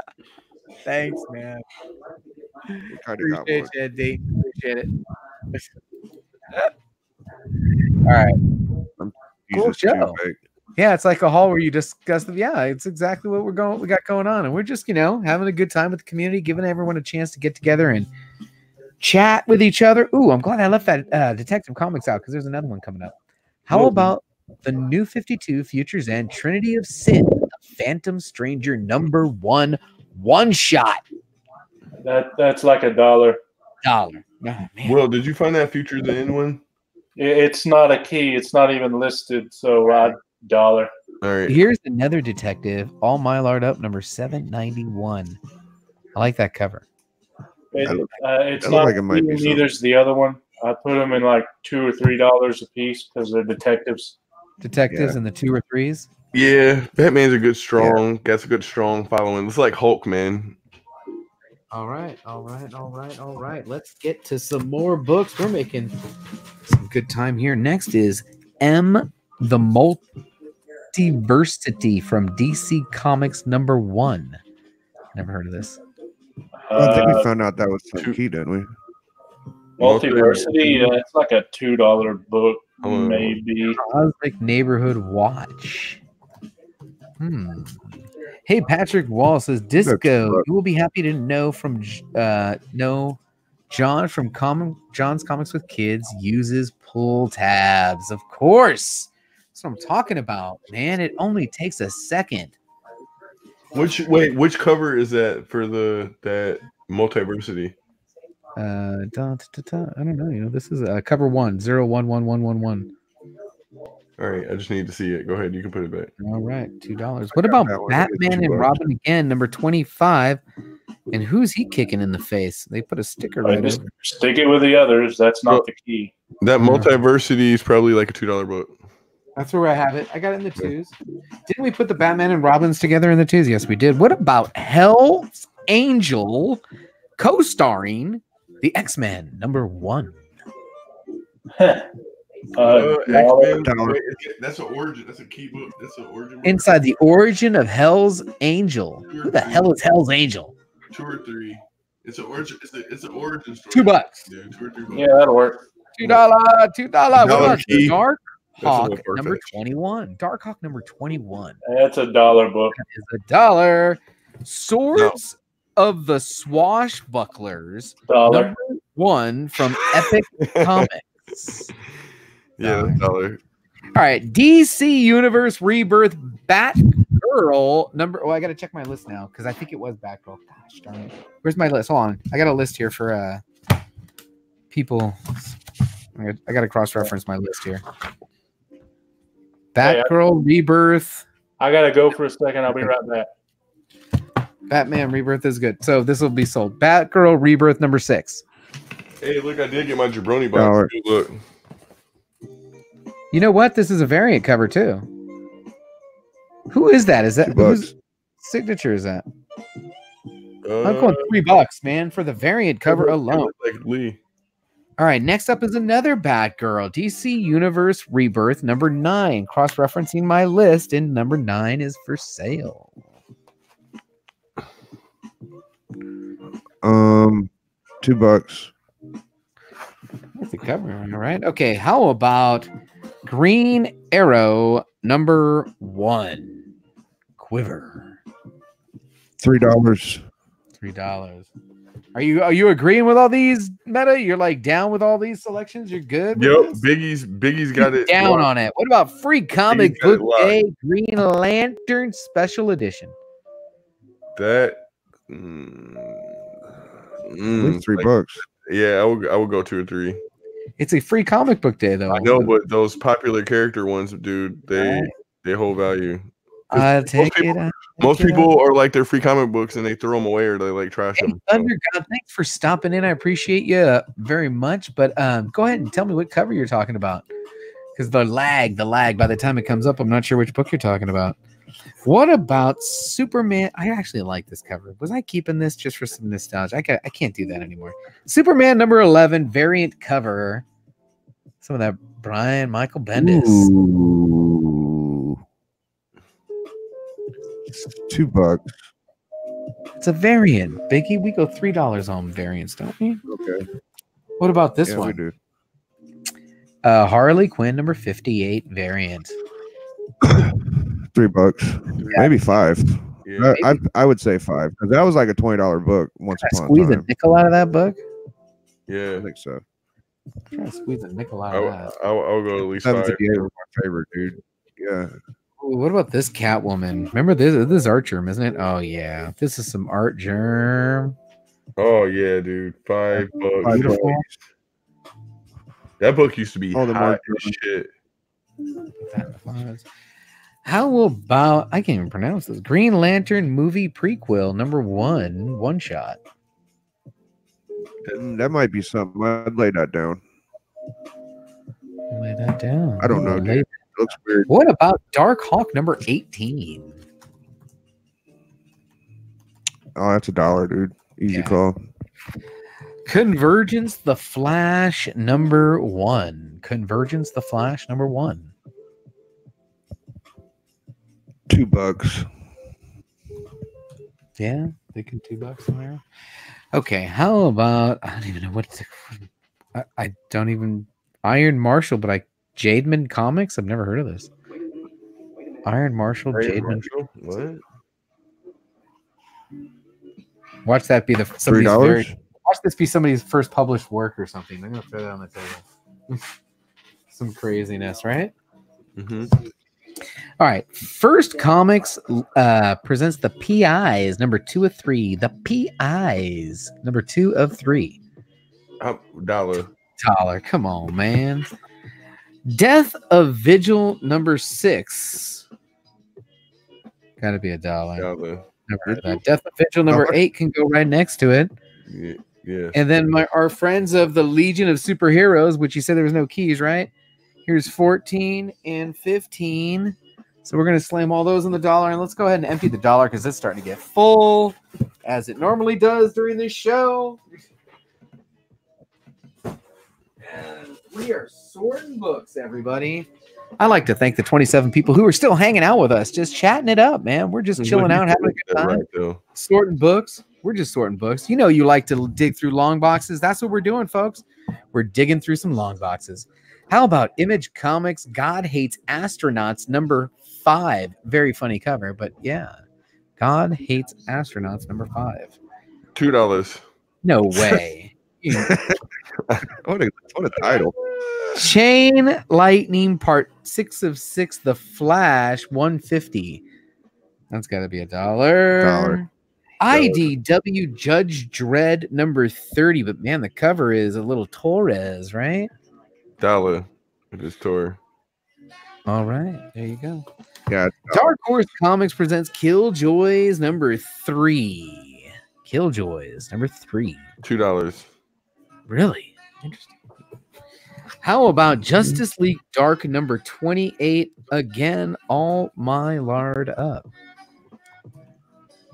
Thanks, man. Appreciate it, Ed D. Appreciate it. All right. Cool show. Yeah, it's like a hall where you discuss them. Yeah, it's exactly what we got going on, and we're just, you know, having a good time with the community, giving everyone a chance to get together and chat with each other. Ooh, I'm glad I left that Detective Comics out because there's another one coming up. How about the New 52 Futures End Trinity of Sin, the Phantom Stranger number 1 shot? That's like $1. Dollar. Oh, man. Well, did you find that Futures End one? It's not a key. It's not even listed. So. Dollar. All right. Here's another Detective All Mylard Up number 791. I like that cover. It's not like it might be neither's the other one. I put them in like $2 or $3 a piece because they're detectives. Detectives and the 2 or 3s. Yeah, Batman's a good strong. That's a good strong following. It's like Hulk, man. All right. Let's get to some more books. We're making some good time here. Next is The Multiversity from DC Comics number 1. Never heard of this. I think we found out that was some key, didn't we? Multiversity, it's like a $2 book, maybe. Cosmic Neighborhood Watch. Hey, Patrick Wall says, Disco, you will be happy to know from John from John's Comics with Kids uses pull tabs. Of course. That's what I'm talking about, man. It only takes a second. Which cover is that for that Multiversity? I don't know. You know, this is cover 1, 0, 1, 1, 1, 1, 1. All right, I just need to see it. Go ahead, you can put it back. All right, $2. What about Batman and Robin again, number 25? And who's he kicking in the face? They put a sticker right over. Stick it with the others. That's not the key. That Multiversity is probably like a $2 book. That's where I have it. I got it in the 2s. Didn't we put the Batman and Robins together in the 2s? Yes, we did. What about Hell's Angel co-starring the X-Men number 1? That's an origin. That's a key book. That's an origin. Inside the origin of Hell's Angel. Who the hell is Hell's Angel? 2 or 3. It's an origin. It's an origin story. $2. Yeah, $2 or $3. Yeah, that'll work. $2. Dark Hawk number 21. Dark Hawk number 21. That's a $1 book. It's $1. Swords of the Swashbucklers. Dollar. $1 from Epic Comics. Yeah, $1. All right, DC Universe Rebirth Batgirl number. Oh, I gotta check my list now because I think it was Batgirl. Gosh darn it! Where's my list? Hold on, I got a list here for people. I gotta cross-reference my list here. Batgirl Rebirth. I gotta go for a second. I'll be right back. Batman Rebirth is good, so this will be sold. Batgirl Rebirth number 6. Hey, look! I did get my jabroni box. Look. You know what? This is a variant cover too. Who is that? Is that whose signature is that? I'm going $3, man, for the variant cover alone. Like Lee. All right, next up is another Batgirl, DC Universe Rebirth number 9. Cross-referencing my list, and number 9 is for sale. $2. That's the cover, all right. Okay, how about Green Arrow number 1, Quiver? $3. $3. Are you agreeing with all these, Meta? You're like down with all these selections? You're good? Yep. Biggie's got it down on it. What about Free Comic Book Day Green Lantern Special Edition? That At least $3. Yeah, I would go 2 or 3. It's a free comic book day, though. I know, but those popular character ones, dude, they hold value. Most people are like their free comic books and they throw them away or they like trash them. Thunder God, thanks for stopping in. I appreciate you very much. But go ahead and tell me what cover you're talking about, because the lag. By the time it comes up, I'm not sure which book you're talking about. What about Superman? I actually like this cover. Was I keeping this just for some nostalgia? I can't do that anymore. Superman number 11 variant cover. Some of that Brian Michael Bendis. Ooh. $2. It's a variant, Biggie. We go $3 on variants, don't we? Okay. What about this one? We do. Harley Quinn number 58 variant. $3, maybe $5. Yeah. I would say $5 because that was like a $20 book once upon a time. Squeeze a nickel out of that book. Yeah, I think so. Try to squeeze a nickel out of that. I'll go at least $5. My favorite, dude. Yeah. Ooh, what about this Catwoman? Remember this? This is Art Germ, isn't it? Oh yeah, this is some Art Germ. Oh yeah, dude. $5. Beautiful. That book used to be hot as shit. How about, I can't even pronounce this, Green Lantern movie prequel number 1 shot. That might be something. I'd lay that down. Lay that down. I don't know, dude. It looks weird. What about Dark Hawk number 18? Oh, that's $1, dude. Easy call. Convergence the Flash number 1. Convergence the Flash number 1. $2. Yeah, thinking $2 somewhere. Okay, how about I don't even know what I don't even Iron Marshall, but Jademan Comics. I've never heard of this. Iron Marshall, Jademan. What? Watch that be the $3. Watch this be somebody's first published work or something. I'm gonna throw that on the table. Some craziness, right? Mm-hmm. All right, First Comics presents the PIs, number 2 of 3. The PIs, number 2 of 3. $1. Come on, man. Death of Vigil, number 6. Got to be $1. Death of Vigil, number 8 can go right next to it. Yeah. And then our friends of the Legion of Superheroes, which you said there was no keys, right? Here's 14 and 15. So we're going to slam all those in the dollar. And let's go ahead and empty the dollar because it's starting to get full as it normally does during this show. And we are sorting books, everybody. I'd like to thank the 27 people who are still hanging out with us, just chatting it up, man. We're just chilling out, having a good time, sorting books. We're just sorting books. You know you like to dig through long boxes. That's what we're doing, folks. We're digging through some long boxes. How about Image Comics, God Hates Astronauts, number 5. Very funny cover, but yeah. God Hates Astronauts, number 5. $2. No way. What a title. Chain Lightning, part 6 of 6, The Flash, $1.50. That's got to be $1. IDW Judge Dredd, number 30. But man, the cover is a little Torres, right? $1. It is tour. All right, there you go. Yeah. Dark Horse Comics presents Killjoys number 3. Killjoys number 3. $2. Really interesting. How about Justice League Dark number 28? Again, all my lard up.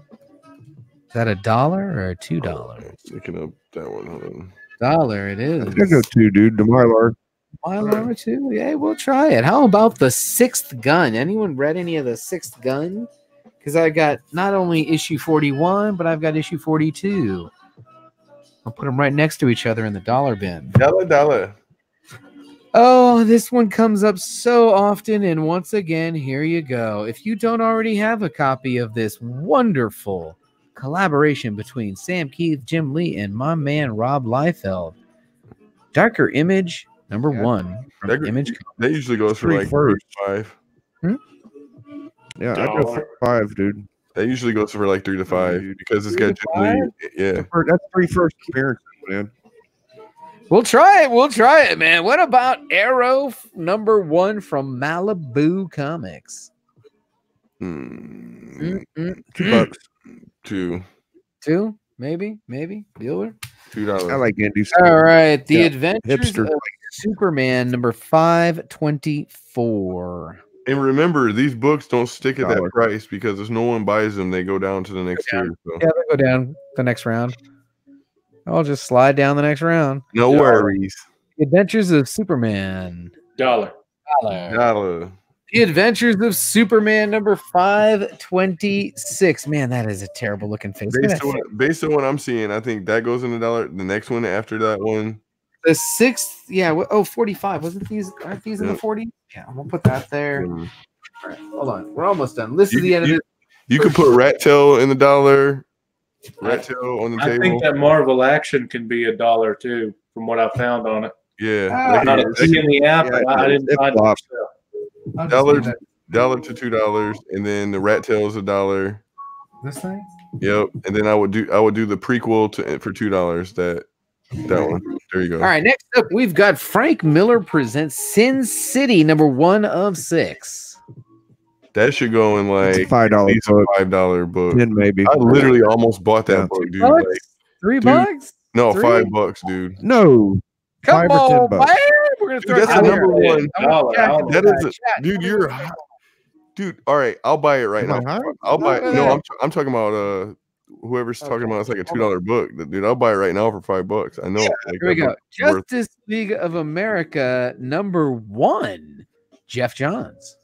Is that $1 or $2? Looking up that one. Hold on. $1. It is. I'm gonna go 2, dude. The Mylar. Mylar 2. Yeah, we'll try it. How about the Sixth Gun? Anyone read any of the Sixth Gun? Because I got not only issue 41, but I've got issue 42. I'll put them right next to each other in the dollar bin. $1. Oh, this one comes up so often, and once again, here you go. If you don't already have a copy of this wonderful collaboration between Sam Keith, Jim Lee, and my man Rob Liefeld, Darker Image number 1. Image that usually goes for like 5. Hmm? Yeah, I go for $5, dude. That usually goes for like 3 to 5 because it's got Jim Lee. Yeah, that's 3 first appearances, man. We'll try it. We'll try it, man. What about Arrow #1 from Malibu Comics? $2, maybe Bueller. $2. I like Andy. All right, The Adventures of Superman #524. And remember, these books don't stick at that price because if no one buys them, they go down to the next tier. So. Yeah, they go down the next round. I'll just slide down the next round. No worries. The Adventures of Superman. $1. The Adventures of Superman #526. Man, that is a terrible looking face. Based on what I'm seeing, I think that goes in the $1. The next one after that one. The 6th, yeah. Oh, 45. Wasn't these? Aren't these in the 40s? Yeah, I'm gonna put that there. All right, hold on. We're almost done. This is the end of it. You could put Rat Tail in the $1. Rat Tail on the table. I think that Marvel Action can be $1 too, from what I found on it. Yeah, I didn't find it. $1 to $2, and then the Rat Tail is $1. This thing. Yep, and then I would do the prequel for $2. That one. There you go. All right. Next up, we've got Frank Miller presents Sin City #1 of 6. That should go in like $5 book. Then maybe I literally almost bought that book, dude. Like, $3? No, $5, dude. No. Come on, man. We're gonna throw that's the #1. Dude, you're hot. Dude. All right, I'll buy it right now. I'll buy it. No, I'm talking about whoever's talking about it's like a $2 book, dude. I'll buy it right now for $5. I know. Yeah, here we go. Justice League of America #1, Jeff Johns.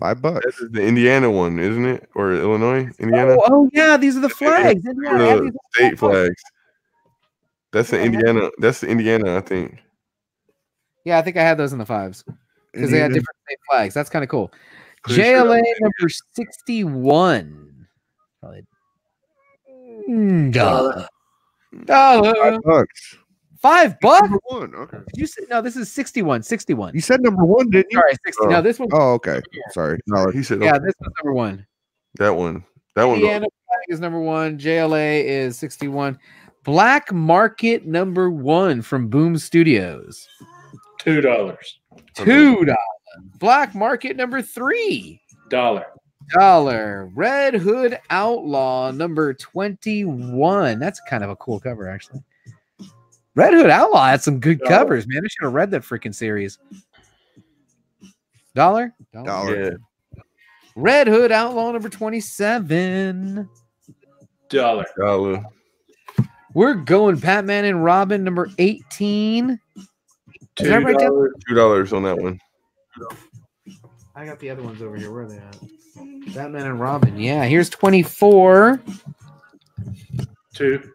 $5. This is the Indiana one, isn't it? Or Illinois? Indiana? Oh yeah, these are the flags. The state flags. That's the Indiana. That's the Indiana, I think. Yeah, I think I had those in the 5s because they had different state flags. That's kind of cool. JLA #61. Probably $1. $5. $1. Okay. Did you say no? This is 61. 61. You said #1, didn't you? Sorry, 60. No, this one. Oh, okay. Sorry. No, he said. Yeah, this was #1. That one. That one. Indiana is #1. JLA is 61. Black Market #1 from Boom Studios. $2. $2. Black Market #3. $1. Red Hood Outlaw #21. That's kind of a cool cover, actually. Red Hood Outlaw had some good covers, man. I should have read that freaking series. $1. Yeah. Red Hood Outlaw #27. $1. We're going Batman and Robin #18. $2 on that one. I got the other ones over here. Where are they at? Batman and Robin. Yeah, here's 24. $2.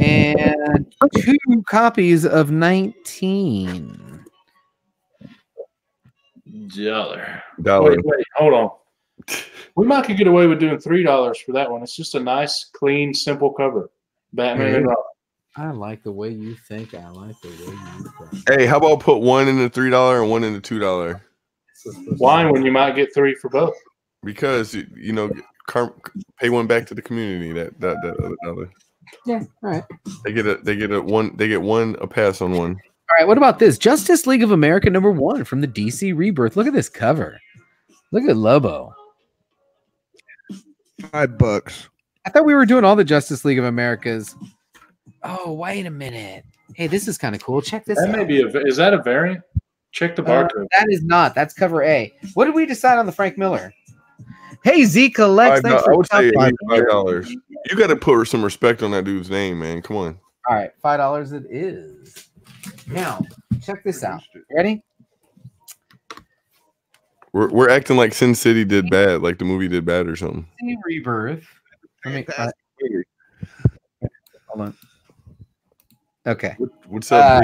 And 2 copies of 19. $1. Wait, hold on. We might could get away with doing $3 for that one. It's just a nice, clean, simple cover. Batman and Robin. I like the way you think. I like the way you think. Hey, how about put one in the $3 and one in the $2? Why, when you might get 3 for both? Because you know, pay one back to the community. That other $1. Yeah, all right. They get one. A pass on one. All right. What about this? Justice League of America #1 from the DC Rebirth. Look at this cover. Look at Lobo. $5. I thought we were doing all the Justice League of Americas. Oh, wait a minute. Hey, this is kind of cool. Check this out. Is that a variant? Check the barcode. That is not. That's cover A. What did we decide on the Frank Miller? Hey, Z Collects. I would say $5. You got to put some respect on that dude's name, man. Come on. All right. $5 it is. Now, check this out. Ready? We're acting like Sin City did bad, like the movie did bad or something. Rebirth. I mean, hold on. Okay. What's up,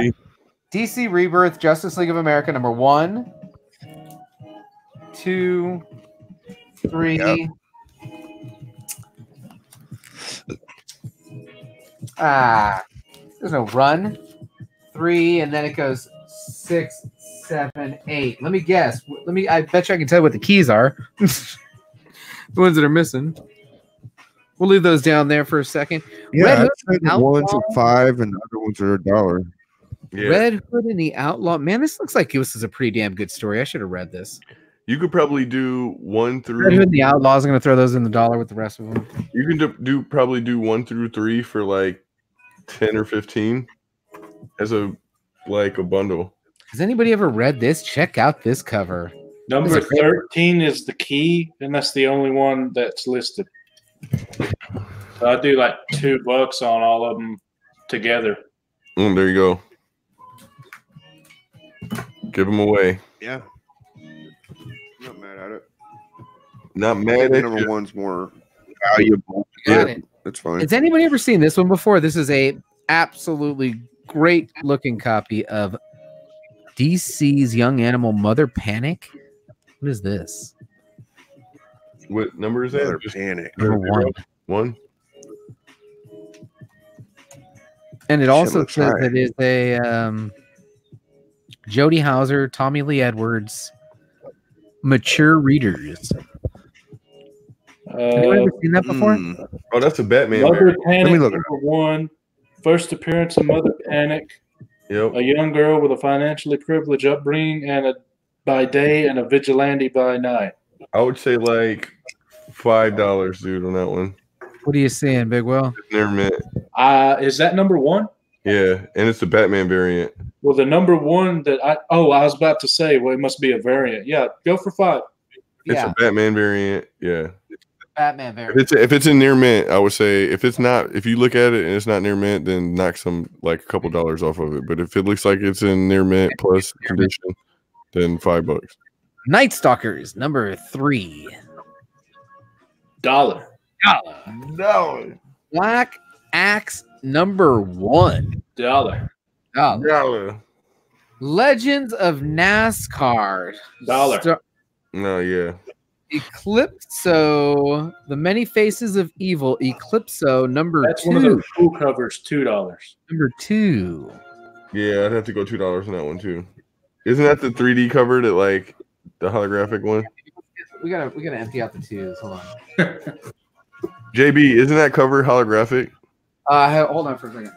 DC Rebirth, Justice League of America, #1, 2, 3. Yep. There's no run. 3, and then it goes 6, 7. 7, 8. Let me guess. I bet you I can tell you what the keys are. The ones that are missing. We'll leave those down there for a second. Yeah, one's a $5 and the other ones are $1. Yeah. Red Hood and the Outlaw. Man, this looks like this is a pretty damn good story. I should have read this. You could probably do 1 through. Red Hood and the Outlaws. I'm going to throw those in the dollar with the rest of them. You can probably do 1 through 3 for like 10 or 15 as a bundle. Has anybody ever read this? Check out this cover. Number 13 is the key, and that's the only one that's listed. So I do like $2 on all of them together. Mm, there you go. Give them away. Yeah. Not mad at it. Not mad at number one's more valuable. Got it. That's fine. Has anybody ever seen this one before? This is a absolutely great looking copy of DC's Young Animal Mother Panic. What is this? What number is that? Mother Panic. Number one. And it also says that it's a Jody Hauser, Tommy Lee Edwards, mature readers. Anyone ever seen that before? Oh, that's a Batman. Mother Panic, number 1. First appearance of Mother Panic. Yep. A young girl with a financially privileged upbringing and by day and a vigilante by night. I would say like $5, dude, on that one. What are you seeing, Big Will? Never met. Is that number 1? Yeah, and it's the Batman variant. Well, the number 1 that I was about to say, well, it must be a variant. Yeah, go for $5. It's a Batman variant. Yeah, Batman variant. If it's in near mint, I would say if it's not, if you look at it and it's not near mint, then knock some like a couple dollars off of it. But if it looks like it's in near mint plus condition, then $5. Night Stalkers, number 3. $1. Black Axe, number 1. $1. Legends of NASCAR. $1. No, yeah. Eclipso, The Many Faces of Evil. Eclipso, number 2. That's one of the cool covers, $2. Number 2. Yeah, I'd have to go $2 on that one too. Isn't that the 3D cover that like the holographic one? We gotta empty out the 2s. Hold on. JB, isn't that cover holographic? Hold on for a second.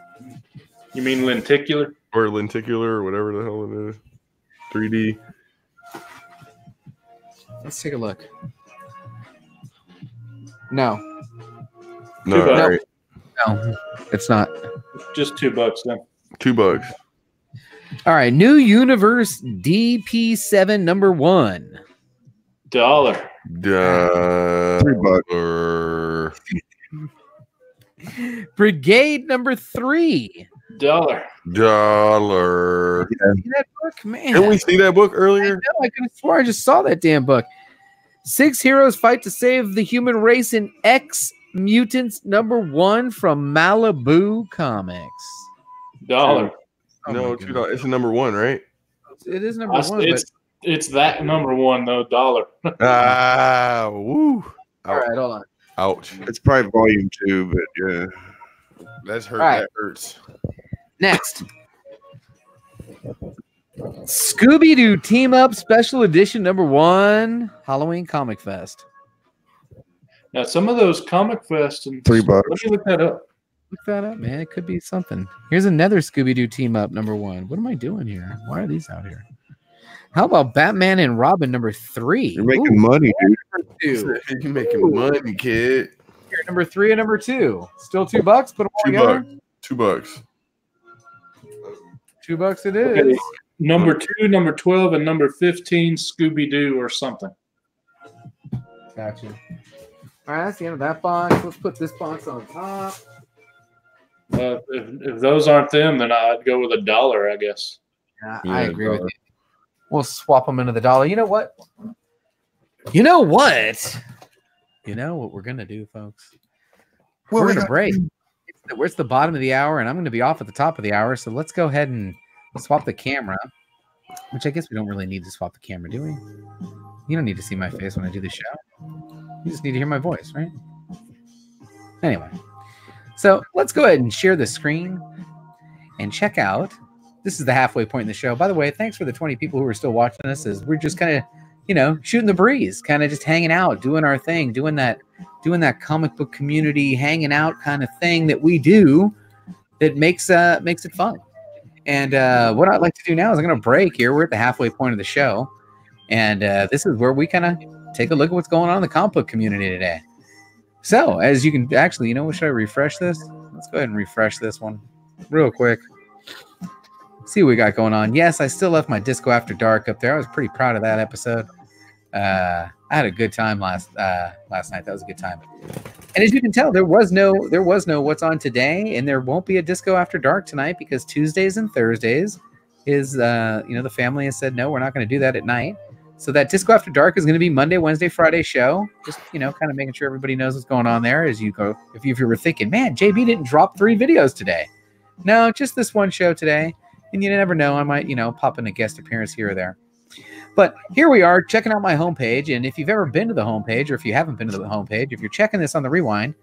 You mean lenticular? Or lenticular or whatever the hell it is. 3D. Let's take a look. No. Right. No, it's not. Just $2 then. $2. All right. New Universe DP7 number 1. $1. $3. Brigade number 3. $1. See that book, man. Didn't we see that book earlier? No, I could have sworn I just saw that damn book. 6 heroes fight to save the human race in X Mutants number 1 from Malibu Comics. $1. Oh no, $2. It's number 1, right? It is number 1. It's that number 1 though. $1. Ah, woo. All right, hold on. Ouch. It's probably volume 2, but yeah, that's hurt. Right. That hurts. Next, Scooby-Doo Team Up Special Edition number 1, Halloween Comic Fest. Now, some of those Comic Fest and $3. Let me look that up. Look that up, man. It could be something. Here's another Scooby-Doo Team Up number 1. What am I doing here? Why are these out here? How about Batman and Robin number 3? You're making money, dude. You're making money, kid. Here, number 3 and number 2. Still $2. Put them all together. $2. $2 it is. Okay. Number 2, number 12, and number 15. Scooby Doo or something. Gotcha. All right, that's the end of that box. Let's put this box on top. If those aren't them, then I'd go with $1, I guess. Yeah, I agree with you. We'll swap them into the dollar. You know what? You know what? You know what we're going to do, folks? Well, we're going to break. We're at the bottom of the hour, and I'm going to be off at the top of the hour, so let's go ahead and swap the camera, which I guess we don't really need to swap the camera, do we? You don't need to see my face when I do the show. You just need to hear my voice, right? Anyway, so let's go ahead and share the screen and check out This is the halfway point in the show. By the way, thanks for the 20 people who are still watching us, as we're just kind of, you know, shooting the breeze, kind of just hanging out, doing our thing, doing that comic book community, hanging out kind of thing that we do that makes it fun. And what I'd like to do now is I'm going to break here. We're at the halfway point of the show. And this is where we kind of take a look at what's going on in the comic book community today. So as you can actually, you know what, should I refresh this? Let's go ahead and refresh this one real quick. See what we got going on. Yes, I still left my Disco After Dark up there. I was pretty proud of that episode. I had a good time last night. That was a good time. And as you can tell, there was no what's on today, and there won't be a Disco After Dark tonight because Tuesdays and Thursdays is you know, the family has said no, we're not going to do that at night. So that Disco After Dark is going to be Monday, Wednesday, Friday show. Just, you know, kind of making sure everybody knows what's going on there as you go. If you were thinking, man, JB didn't drop 3 videos today. No, just this one show today. And you never know, I might, you know, pop in a guest appearance here or there. But here we are checking out my homepage. And if you've ever been to the homepage, or if you haven't been to the homepage, if you're checking this on the rewind,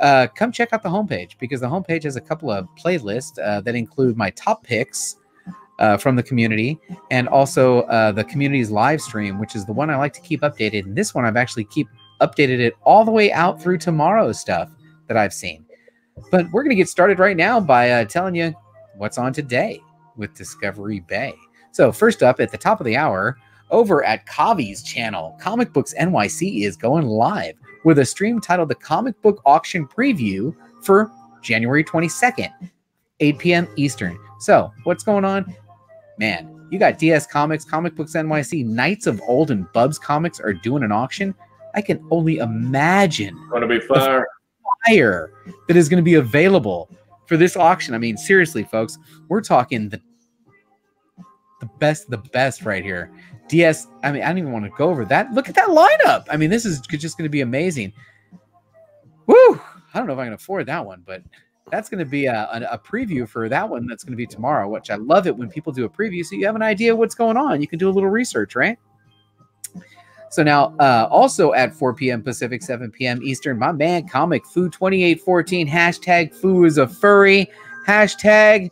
come check out the homepage, because the homepage has a couple of playlists that include my top picks from the community, and also the community's live stream, which is the one I like to keep updated. And this one I've actually keep updated it all the way out through tomorrow's stuff that I've seen. But we're going to get started right now by telling you what's on today with Discovery Bay. So first up at the top of the hour, over at Kavi's channel, Comic Books NYC is going live with a stream titled The Comic Book Auction Preview for January 22nd, 8 p.m. Eastern. So what's going on? Man, you got DS Comics, Comic Books NYC, Knights of Old and Bubs Comics are doing an auction. I can only imagine gonna be fire that is going to be available for this auction. I mean, seriously, folks, we're talking the best right here. DS, I mean, I don't even want to go over that. Look at that lineup. I mean, this is just going to be amazing. Woo! I don't know if I can afford that one, but that's going to be a preview for that one. That's going to be tomorrow, which I love it when people do a preview, so you have an idea what's going on. You can do a little research, right? So now, also at 4 p.m. Pacific, 7 p.m. Eastern, my man, Comic Foo 2814, hashtag Foo is a furry, hashtag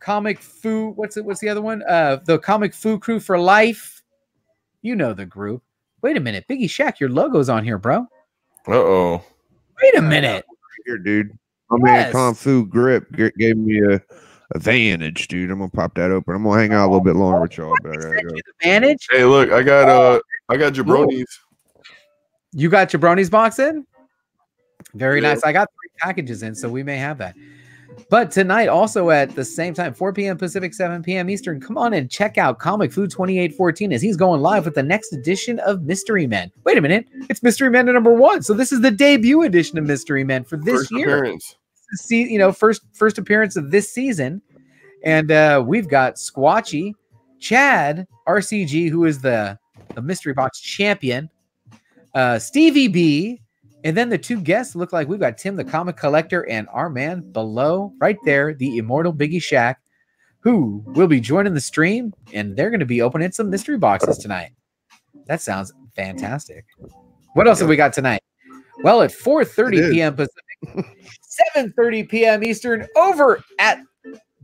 Comic Foo. What's it? What's the other one? The Comic Foo Crew for Life. You know the group. Wait a minute, Biggieshaq, your logo's on here, bro. Uh-oh. Wait a minute. Here, dude. My man, Kung Fu Grip gave me a advantage, dude. I'm gonna pop that open. I'm gonna hang out a little bit longer with y'all. But I gotta go. Advantage? Hey, look, I got jabronis. You got jabronis box in? Very nice. I got 3 packages in, so we may have that. But tonight, also at the same time, 4 p.m. Pacific, 7 p.m. Eastern, come on and check out Comic Food 2814 as he's going live with the next edition of Mystery Men. Wait a minute. It's Mystery Men #1. So this is the debut edition of Mystery Men for this year. See, you know, first appearance of this season. And we've got Squatchy, Chad, RCG, who is the Mystery Box champion, Stevie B. And then the 2 guests look like we've got Tim, the Comic Collector, and our man below right there, the Imortal Biggieshaq, who will be joining the stream, and they're going to be opening some mystery boxes tonight. That sounds fantastic. What else have we got tonight? Well, at 4:30 p.m. Pacific, 7:30 p.m. Eastern, over at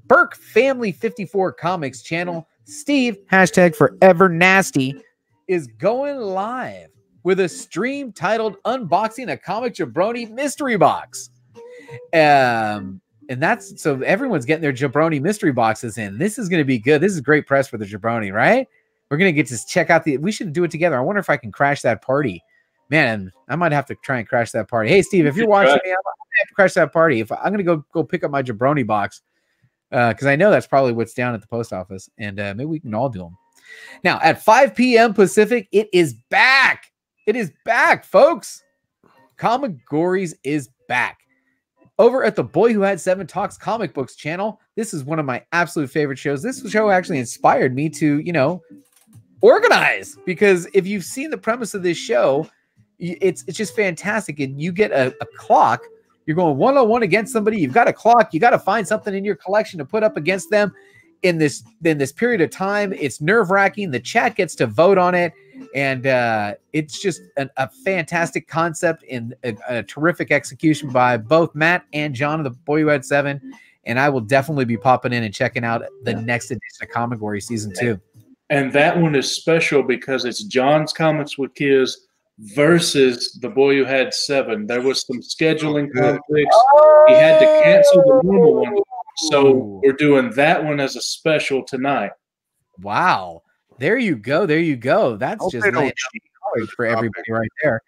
Burke Family 54 Comics channel, Steve, hashtag Forever Nasty, is going live with a stream titled Unboxing a Comic Jabroni Mystery Box. And that's, so everyone's getting their Jabroni mystery boxes in. This is going to be good. This is great press for the Jabroni, right? We're going to get to check out we should do it together. I wonder if I can crash that party. Man, I might have to try and crash that party. Hey, Steve, if you're watching me, I'm going to have to crash that party. If I'm going to go pick up my Jabroni box, because I know that's probably what's down at the post office. And maybe we can all do them. Now, at 5 p.m. Pacific, it is back. It is back, folks. Comic Gories is back. Over at the Boy Who Had 7 Talks Comic Books channel, this is one of my absolute favorite shows. This show actually inspired me to, you know, organize. Because if you've seen the premise of this show, it's just fantastic. And you get a clock. You're going one-on-one against somebody. You've got a clock. You got to find something in your collection to put up against them in this period of time. It's nerve-wracking. The chat gets to vote on it. And it's just a fantastic concept and a terrific execution by both Matt and John of the Boy Who Had 7. and I will definitely be popping in and checking out the next edition of Comic Gory Season 2. And that one is special because it's John's Comics with Kids versus The Boy Who Had Seven. There was some scheduling conflicts. He had to cancel the normal one. So we're doing that one as a special tonight. Wow. There you go. There you go. That's just for everybody right there.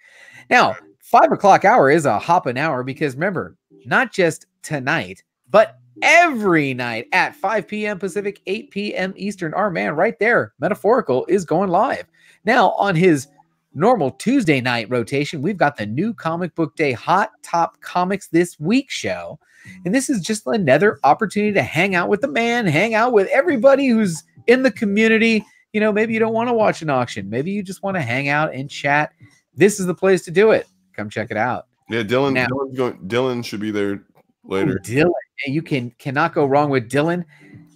Now, 5 o'clock hour is a hopping hour because remember, not just tonight, but every night at 5 p.m. Pacific, 8 p.m. Eastern, our man right there, Meta4ickal, is going live. Now, on his normal Tuesday night rotation, we've got the new Comic Book Day Hot Top Comics This Week show. And this is just another opportunity to hang out with the man, hang out with everybody who's in the community. You know, maybe you don't want to watch an auction. Maybe you just want to hang out and chat. This is the place to do it. Come check it out. Yeah, Dylan should be there later. Dylan, you cannot go wrong with Dylan.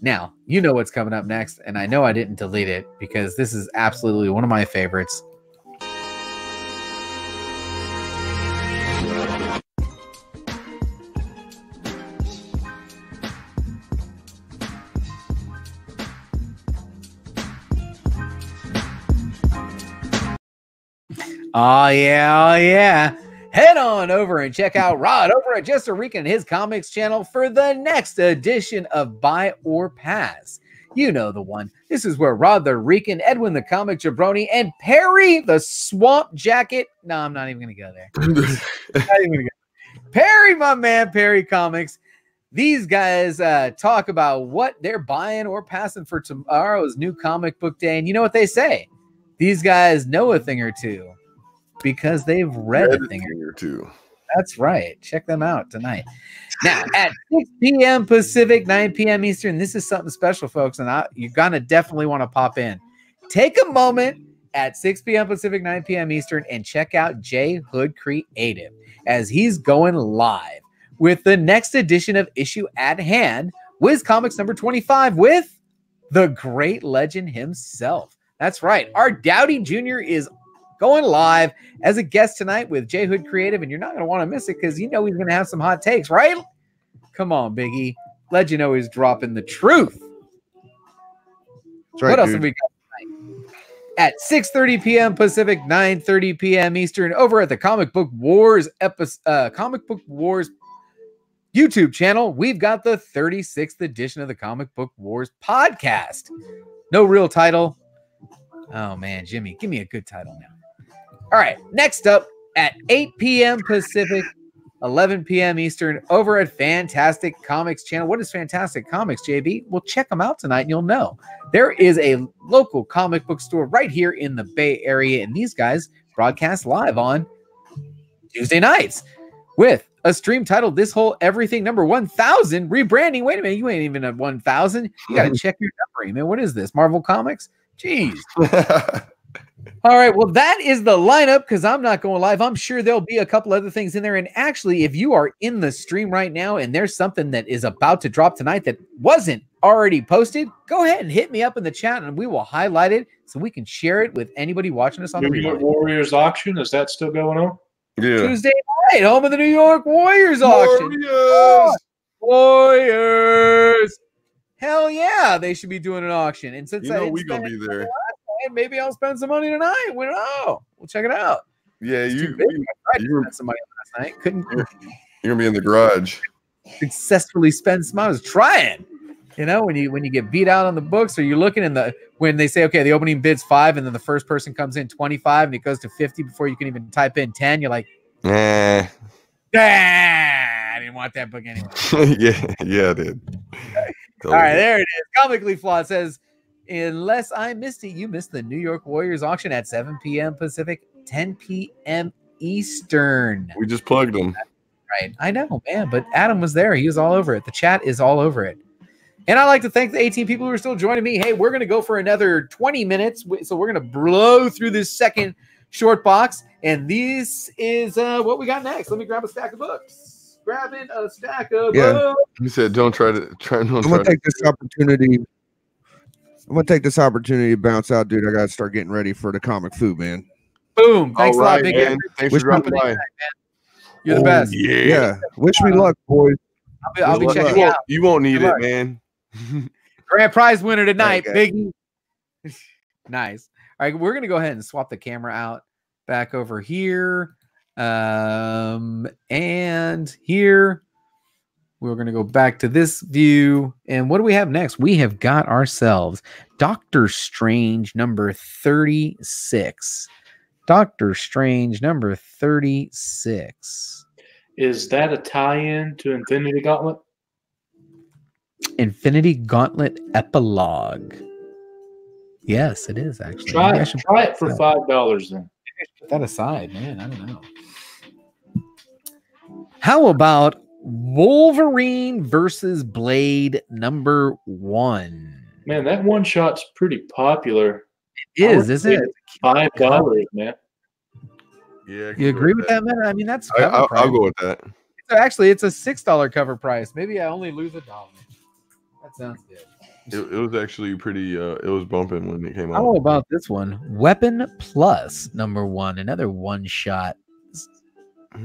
Now, you know what's coming up next, and I know I didn't delete it because this is absolutely one of my favorites. Oh, yeah, oh, yeah. Head on over and check out Rod over at Just a Rican and his comics channel for the next edition of Buy or Pass. You know the one. This is where Rod the Rican, Edwin the Comic Jabroni, and Perry the Swamp Jacket. No, I'm not even going to go there. Not even gonna go. Perry, my man, Perry Comics. These guys talk about what they're buying or passing for tomorrow's new comic book day. And you know what they say? These guys know a thing or two. Because they've read a thing or two. That's right. Check them out tonight. Now, at 6 p.m. Pacific, 9 p.m. Eastern, this is something special, folks, and you're going to definitely want to pop in. Take a moment at 6 p.m. Pacific, 9 p.m. Eastern, and check out J. Hood Creative as he's going live with the next edition of Issue at Hand, Wiz Comics number 25, with the great legend himself. That's right. Our Dowdy Jr. is going live as a guest tonight with J. Hood Creative, and you're not going to want to miss it because you know he's going to have some hot takes, right? Come on, Biggie. Let you know he's dropping the truth. That's right, what else have we got tonight? At 6:30 p.m. Pacific, 9:30 p.m. Eastern, over at the Comic Book Wars YouTube channel, we've got the 36th edition of the Comic Book Wars podcast. No real title. Oh, man, Jimmy, give me a good title now. All right, next up at 8 p.m. Pacific, 11 p.m. Eastern, over at Fantastic Comics Channel. What is Fantastic Comics, JB? Well, check them out tonight and you'll know. There is a local comic book store right here in the Bay Area, and these guys broadcast live on Tuesday nights with a stream titled This Whole Everything Number 1000 Rebranding. Wait a minute, you ain't even at 1,000. You got to check your numbering, man. What is this, Marvel Comics? Jeez. All right, well, that is the lineup because I'm not going live. I'm sure there'll be a couple other things in there. And actually, if you are in the stream right now and there's something that is about to drop tonight that wasn't already posted, go ahead and hit me up in the chat and we will highlight it so we can share it with anybody watching us on the New York Warriors auction. Is that still going on? Yeah. Tuesday night, home of the New York Warriors auction. Warriors! Warriors! Hell yeah, they should be doing an auction. And since we're going to be there, maybe I'll spend some money tonight. We don't know. We'll check it out. Yeah, you spent some money last night. Couldn't. You're going to be in the garage. Successfully spend some money. I was trying. You know, when you get beat out on the books or you're looking when they say, okay, the opening bid's 5 and then the first person comes in 25 and it goes to 50 before you can even type in 10, you're like, nah. I didn't want that book anyway. yeah, I did. All right, there it is. Comically Flawed says, unless I missed it, you missed the New York Warriors auction at 7 p.m. Pacific, 10 p.m. Eastern. We just plugged them. Right. I know, man, but Adam was there. He was all over it. The chat is all over it. And I'd like to thank the 18 people who are still joining me. Hey, we're going to go for another 20 minutes, so we're going to blow through this second short box, and this is what we got next. Let me grab a stack of books. Grabbing a stack of books. You said don't I'm gonna take this opportunity to bounce out, dude. I gotta start getting ready for the comic food, man. Boom! Thanks a lot, Big man. Thanks for dropping by. You're the best. Yeah. Wish me luck, boys. I'll be checking you out. You won't need it, man. Grand prize winner tonight, Biggie. Nice. All right, we're going to go ahead and swap the camera out back over here. And here we're going to go back to this view. And what do we have next? We have got ourselves Doctor Strange number 36. Doctor Strange number 36. Is that a tie-in to Infinity Gauntlet? Infinity Gauntlet epilogue. Yes, it is actually. Try it for $5 then. Put that aside, man. I don't know. How about Wolverine versus Blade number 1? Man, that one shot's pretty popular. It is, isn't it? $5, man. Yeah, you agree with that, man? I mean, that's. I'll go with that. Actually, it's a $6 cover price. Maybe I only lose $1. That sounds good. It was actually pretty. It was bumping when it came out. How about this one? Weapon Plus number 1, another one shot. That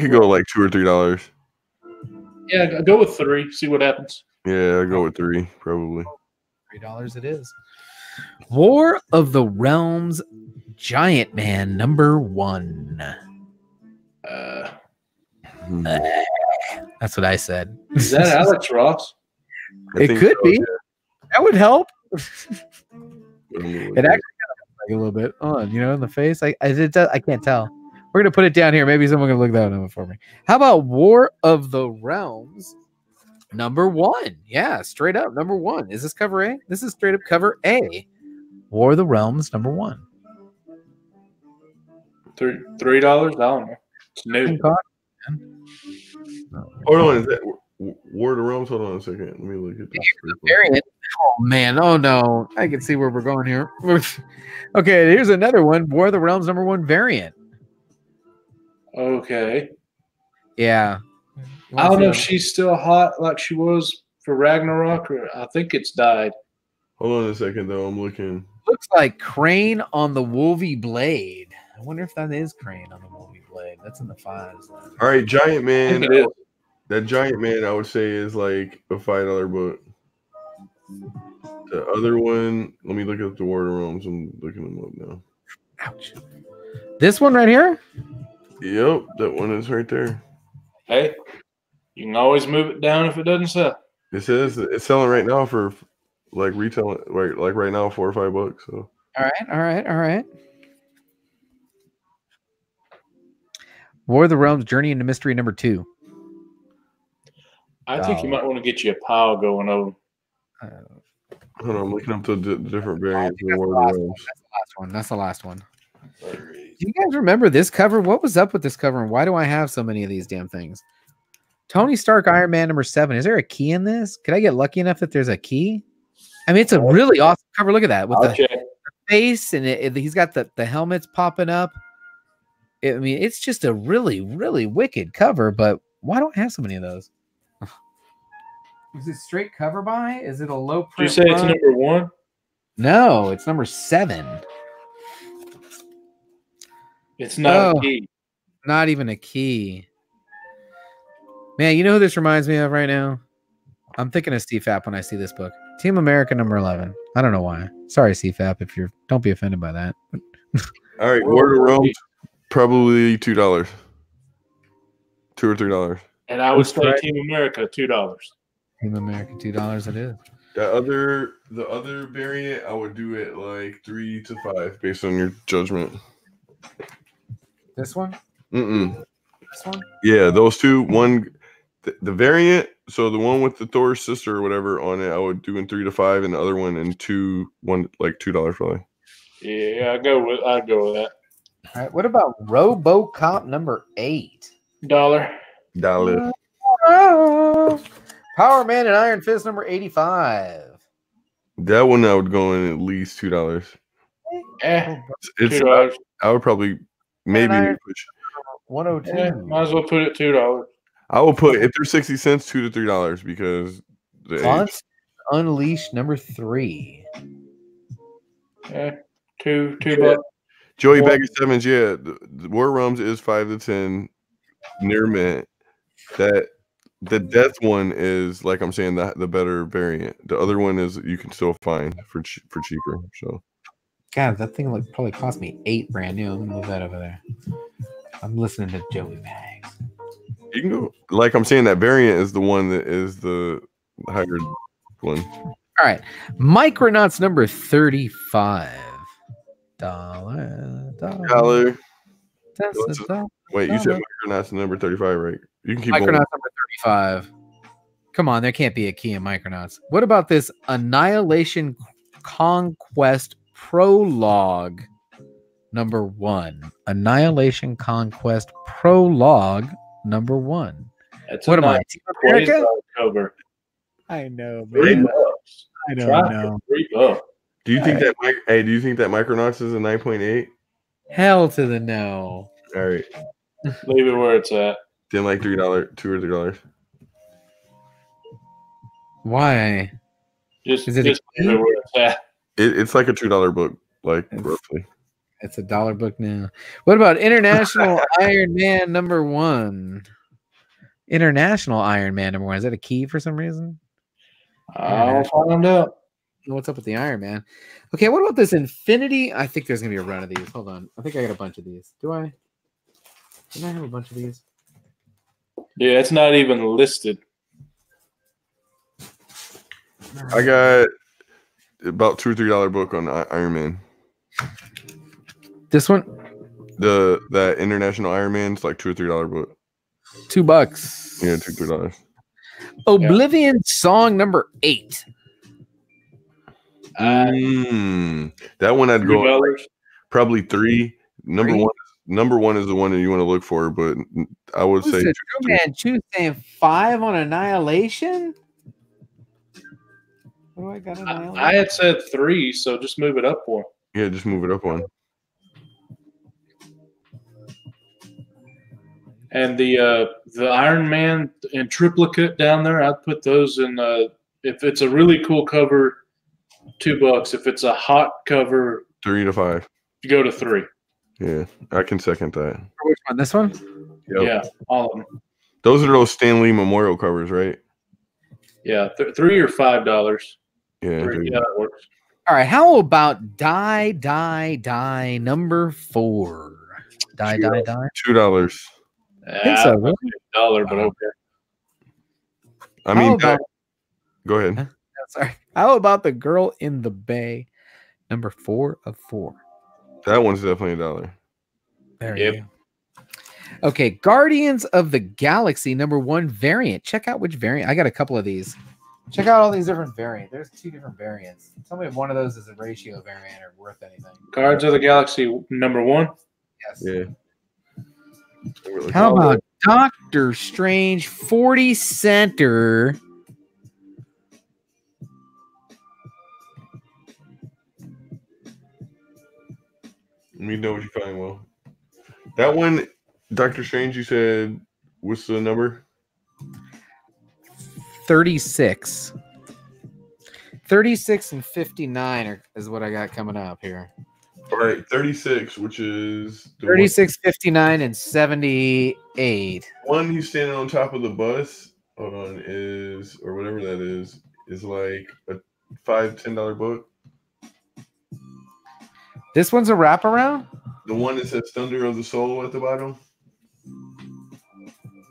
could go like $2 or $3. Yeah, I'll go with 3. See what happens. Yeah, I'll go with 3 probably. $3 it is. War of the Realms, Giant Man number 1. That's what I said. Is that Alex Ross? It could be. Yeah. That would help. It actually kind of like a little bit on, you know, in the face. I can't tell. We're gonna put it down here. Maybe someone can look that one up for me. How about War of the Realms? Number 1. Yeah, straight up. Number 1. Is this cover A? This is straight up cover A. War of the Realms, number 1. $3? I don't know. It's new. Hold on. Is that War of the Realms? Hold on a second. Let me look at this. Oh, man. Oh, no. I can see where we're going here. Okay, here's another one. War of the Realms, number 1 variant. Okay. Yeah. I don't know if she's still hot like she was for Ragnarok, or I think it's died. Hold on a second, though. I'm looking. Looks like Crane on the Wolvie Blade. I wonder if that is Crane on the Wolvie Blade. That's in the 5s. All right, Giant Man. That Giant Man, I would say, is like a $5 book. The other one, let me look up the War of the Realms. I'm looking them up now. Ouch. This one right here? Yep, that one is right there. Hey. You can always move it down if it doesn't sell. It says it's selling right now for like retail, like right now, $4 or $5. So all right. War of the Realms: Journey into Mystery number 2. I think you might want to get you a pile going over. Hold on, I'm looking up to different variants. That's the last one. That's the last one. Do you guys remember this cover? What was up with this cover, and why do I have so many of these damn things? Tony Stark, Iron Man number 7. Is there a key in this? Could I get lucky enough that there's a key? I mean, it's a really awesome cover. Look at that with the face, and he's got the helmets popping up. I mean, it's just a really, really wicked cover, but why don't I have so many of those? Is it straight cover by? Is it a low print? Did you say it's number 1? No, it's number 7. It's not a key. Not even a key. Man, you know who this reminds me of right now? I'm thinking of CFAP when I see this book. Team America number 11. I don't know why. Sorry, CFAP, if you're don't be offended by that. All right, War of the Realms, probably $2. $2 or $3. And I would say Team America, $2. Team America, $2 it is. The other variant, I would do it like 3 to 5 based on your judgment. This one? This one? Yeah, those two. One. The variant, so the one with the Thor sister or whatever on it, I would do in 3 to 5, and the other one in like $2 probably. Yeah, I'd go with that. All right, what about RoboCop number 8? $1. Power Man and Iron Fist number 85. That one I would go in at least $2. $2. I would probably maybe push 102. Yeah, might as well put it $2. I will put, if they're 60 cents, $2 to $3 because Monster Unleashed number 3. Yeah, $2. Joey Bagger 7s, yeah. The War Realms is 5 to 10. Nearmint, that the death one is, like I'm saying, the better variant. The other one is you can still find for cheaper. So, God, that thing like probably cost me $8 brand new. I'm gonna move that over there. I'm listening to Joey Bags. You can go, like I'm saying, that variant is the one that is the higher one. All right, Micronauts number 35. Dollar. Wait, you said Micronauts number 35, right? You can keep Micronauts going. Number 35. Come on, there can't be a key in Micronauts. What about this Annihilation Conquest Prologue number 1? Annihilation Conquest Prologue number 1. That's what am I, Team America? October. I know, man. I don't know. Do you think that? Hey, do you think that Micronauts is a 9.8? Hell to the no. All right, leave it where it's at. Then like $3, $2 or $3. Why? Just leave it where it's at. It's like a $2 book, like roughly. It's a dollar book now. What about International Iron Man number 1? International Iron Man number 1. Is that a key for some reason? I'll find out. What's up with the Iron Man? Okay, what about this Infinity? I think there's gonna be a run of these. Hold on. I think I got a bunch of these. Do I? Can I have a bunch of these? Yeah, it's not even listed. I got about $2 or $3 book on Iron Man. This one? That International Iron Man's like $2 or $3 book. $2. Yeah, $2, $3. Oblivion Song number 8. That one I'd go on, probably $3. Number one is the one that you want to look for, but I would say $2 and $5 on Annihilation. What do I got? Annihilation? I had said $3, so just move it up one. Yeah, just move it up one. And the Iron Man and triplicate down there, I'd put those in. If it's a really cool cover, $2. If it's a hot cover, $3 to $5. You go to $3. Yeah, I can second that. For which one? This one? Yep. Yeah, all of them. Those are those Stan Lee memorial covers, right? Yeah, $3 or $5. Yeah, $3, yeah, that works. All right. How about Die number 4? Die. $2. I think so, really? $1, but okay. I mean, go ahead. Sorry. How about The Girl in the Bay, number 4 of 4? That one's definitely $1. There you go. Okay, Guardians of the Galaxy, number 1 variant. Check out which variant. I got a couple of these. Check out all these different variants. There's 2 different variants. Tell me if one of those is a ratio variant or worth anything. Guardians of the Galaxy, number 1? Yes. Yeah. How about Doctor Strange 40 Center? Let me know what you find, Will. That one, Doctor Strange, you said, what's the number? 36. 36 and 59 is what I got coming up here. All right, 36, which is 36, 59, and 78. One who's standing on top of the bus, hold on, is, or whatever that is like a $5, $10 book. This one's a wraparound? The one that says Thunder of the Soul at the bottom.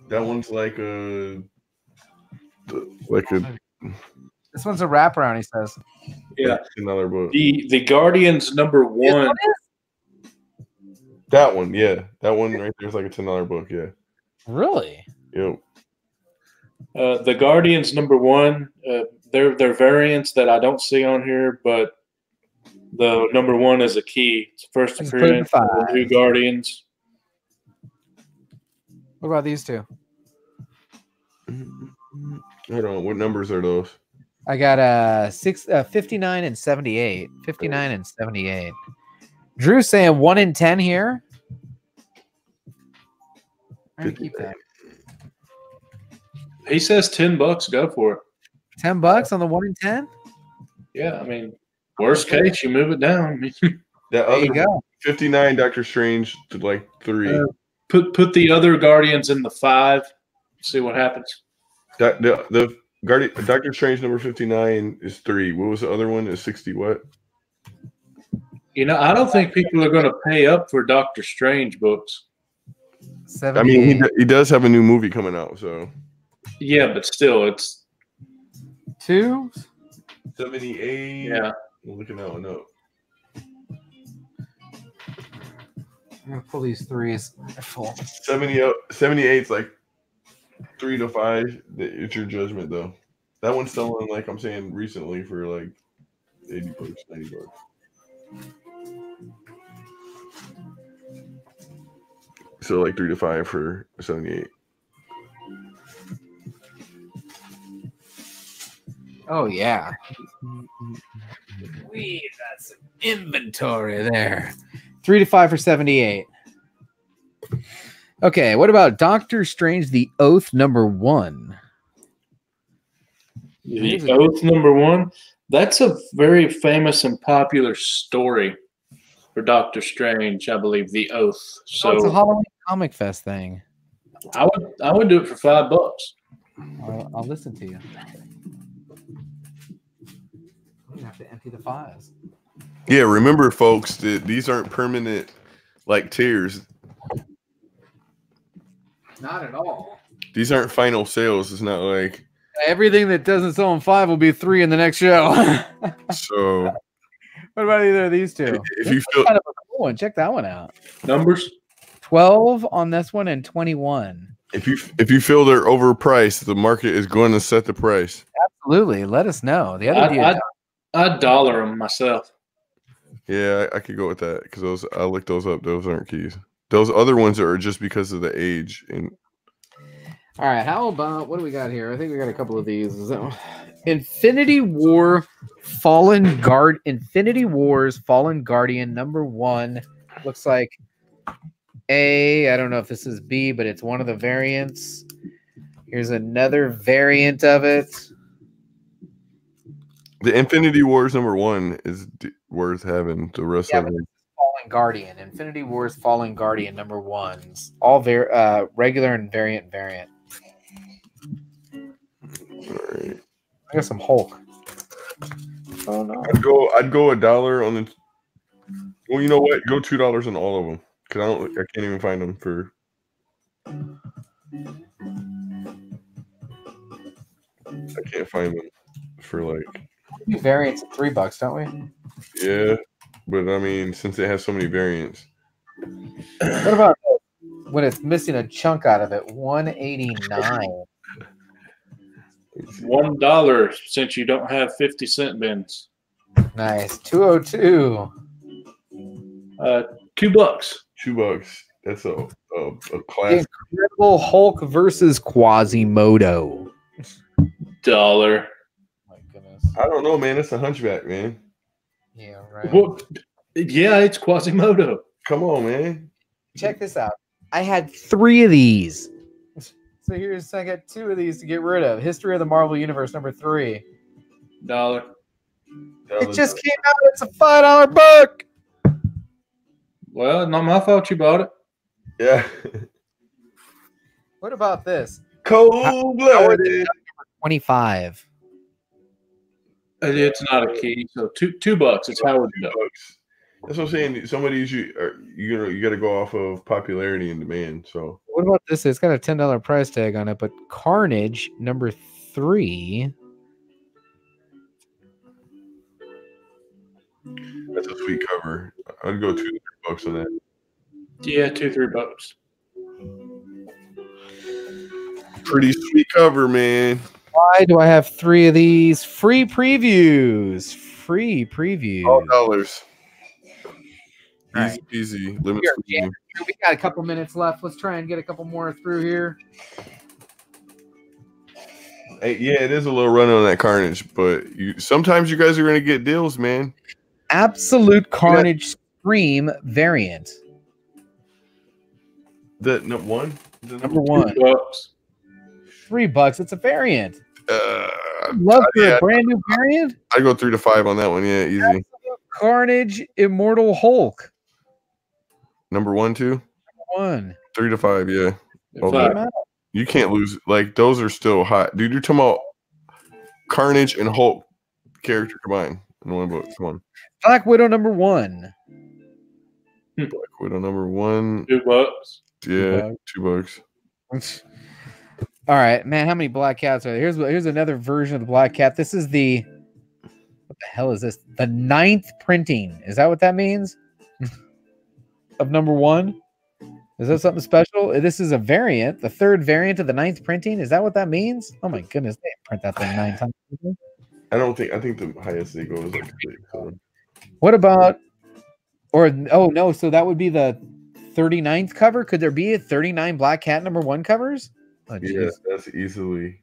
That one's like a. This one's a wraparound, he says. Yeah, another book. The Guardians number 1. That one, yeah, that one right there is like a $10 book, yeah. Really? Yep. The Guardians number 1. They're variants that I don't see on here, but the number 1 is a key. It's first appearance. The new Guardians. What about these two? Hold on. What numbers are those? I got 59 and 78. 59 and 78. Drew's saying 1 in 10 here. I'm going to keep that. He says $10. Go for it. $10 on the 1 in 10? Yeah, I mean, worst case, you move it down. That other, there you go. 59 Doctor Strange to like 3. Put the other Guardians in the 5. See what happens. The Guardian Doctor Strange number 59 is 3. What was the other one? Is 60 what? You know, I don't think people are going to pay up for Doctor Strange books. 70. I mean, he does have a new movie coming out, so. Yeah, but still, it's 2? 78. Yeah. I'm looking at one up. I'm going to pull these 3s. 78's like 3 to 5. It's your judgment, though. That one's selling, like I'm saying, recently for like 80 bucks, 90 bucks. So like 3 to 5 for 78. Oh yeah, we got some inventory there. 3 to 5 for 78. Okay, what about Doctor Strange: The Oath #1? The Oath #1. That's a very famous and popular story for Doctor Strange, I believe. The Oath. So it's a Halloween Comic Fest thing. I would do it for $5. I'll listen to you. I'm gonna have to empty the files. Yeah, remember, folks, that these aren't permanent like tiers. Not at all. These aren't final sales. It's not like everything that doesn't sell in 5 will be 3 in the next show. So. What about either of these two? If you feel kind of a cool one, check that one out. Numbers 12 on this one and 21. If you feel they're overpriced, the market is going to set the price. Absolutely, let us know. The other I'd dollar them myself. Yeah, I could go with that because those I looked those up. Those aren't keys. Those other ones are just because of the age. And all right, how about what do we got here? I think we got a couple of these. Infinity War's Fallen Guardian #1 looks like A. I don't know if this is B, but it's one of the variants. Here's another variant of it. The Infinity War's #1 is worth having. The rest of it. Fallen Guardian, Infinity War's Fallen Guardian #1s, all regular and variant. All right. I got some Hulk. Oh no! I'd go $1 on the. Well, you know what? Go $2 on all of them because I can't even find them for. I can't find them for like. We do variants at $3, don't we? Yeah, but I mean, since it has so many variants. What about when it's missing a chunk out of it? $189. $1 since you don't have 50-cent bins. Nice. $202. $2. $2. That's a class. Incredible Hulk versus Quasimodo. $1. Oh my goodness. I don't know, man. It's a hunchback, man. Yeah, right. Well, yeah, it's Quasimodo. Come on, man. Check this out. I had 3 of these. So here's I got 2 of these to get rid of. History of the Marvel Universe #3. $1. It just came out. It's a $5 book. Well, not my fault you bought it. Yeah. What about this? Cold-blooded. 25. It's not a key. So $2. It's Howard Ducks. That's what I'm saying. Some of these you got to go off of popularity and demand. So what about this? It's got a $10 price tag on it, but Carnage #3. That's a sweet cover. I'd go $2 to $3 on that. Yeah, $2 to $3. Pretty sweet cover, man. Why do I have 3 of these free previews? Free previews. $12. Right. Easy. We got a couple minutes left. Let's try and get a couple more through here. Hey, yeah, it is a little run on that Carnage, but sometimes you guys are going to get deals, man. Absolute Carnage Scream variant. The number one. $3. It's a variant. Love for a brand new variant. I go 3 to 5 on that one. Yeah, easy. Absolute Carnage Immortal Hulk. #1, too. 3 to 5, yeah. Okay. You can't lose. Like, those are still hot. Dude, you're talking about Carnage and Hulk character combined in one book. Come on. Black Widow #1. Black Widow #1. $2. Yeah, $2. All right, man. How many black cats are there? Here's another version of the black cat. This is the, what the hell is this? The 9th printing. Is that what that means? Of #1? Is that something special? This is a variant, the 3rd variant of the 9th printing. Is that what that means? Oh my goodness, they didn't print that thing 9 times. I think the highest they go is like 37. What about, or oh no, so that would be the 39th cover. Could there be a 39 Black Cat #1 covers? Oh, yeah, that's easily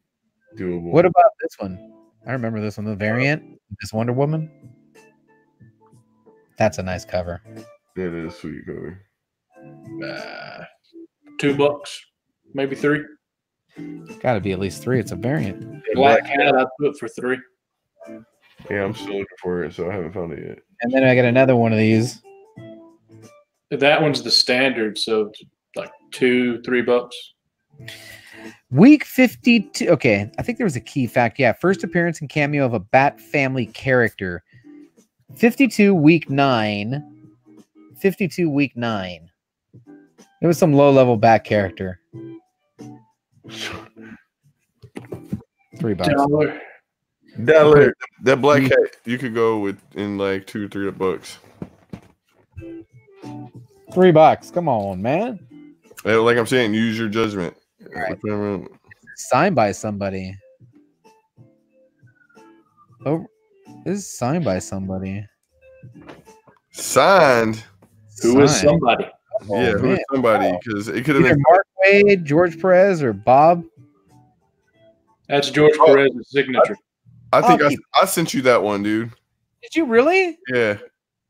doable. What about this one? I remember this one, the variant. This Wonder Woman. That's a nice cover. That is a sweet cover. $2, maybe 3. Got to be at least 3. It's a variant. Black Cat, I put for 3. Yeah, I'm still looking for it, so I haven't found it yet. And then I got another one of these. That one's the standard, so like $2, $3. Week 52. Okay, I think there was a key fact. Yeah, first appearance and cameo of a Bat Family character. 52 week 9. 52 week 9. It was some low-level Bat character. $3. Dollar. That black cat you could go with in like $2, $3. $3. Come on, man. Like I'm saying, use your judgment. Right. Signed by somebody. Oh, this is signed by somebody. Signed. Who is somebody? Oh, yeah, man. Who is somebody? Because it could have been Mark Wade, George Perez, or Bob. That's George Perez's signature. I think I sent you that one, dude. Did you really? Yeah,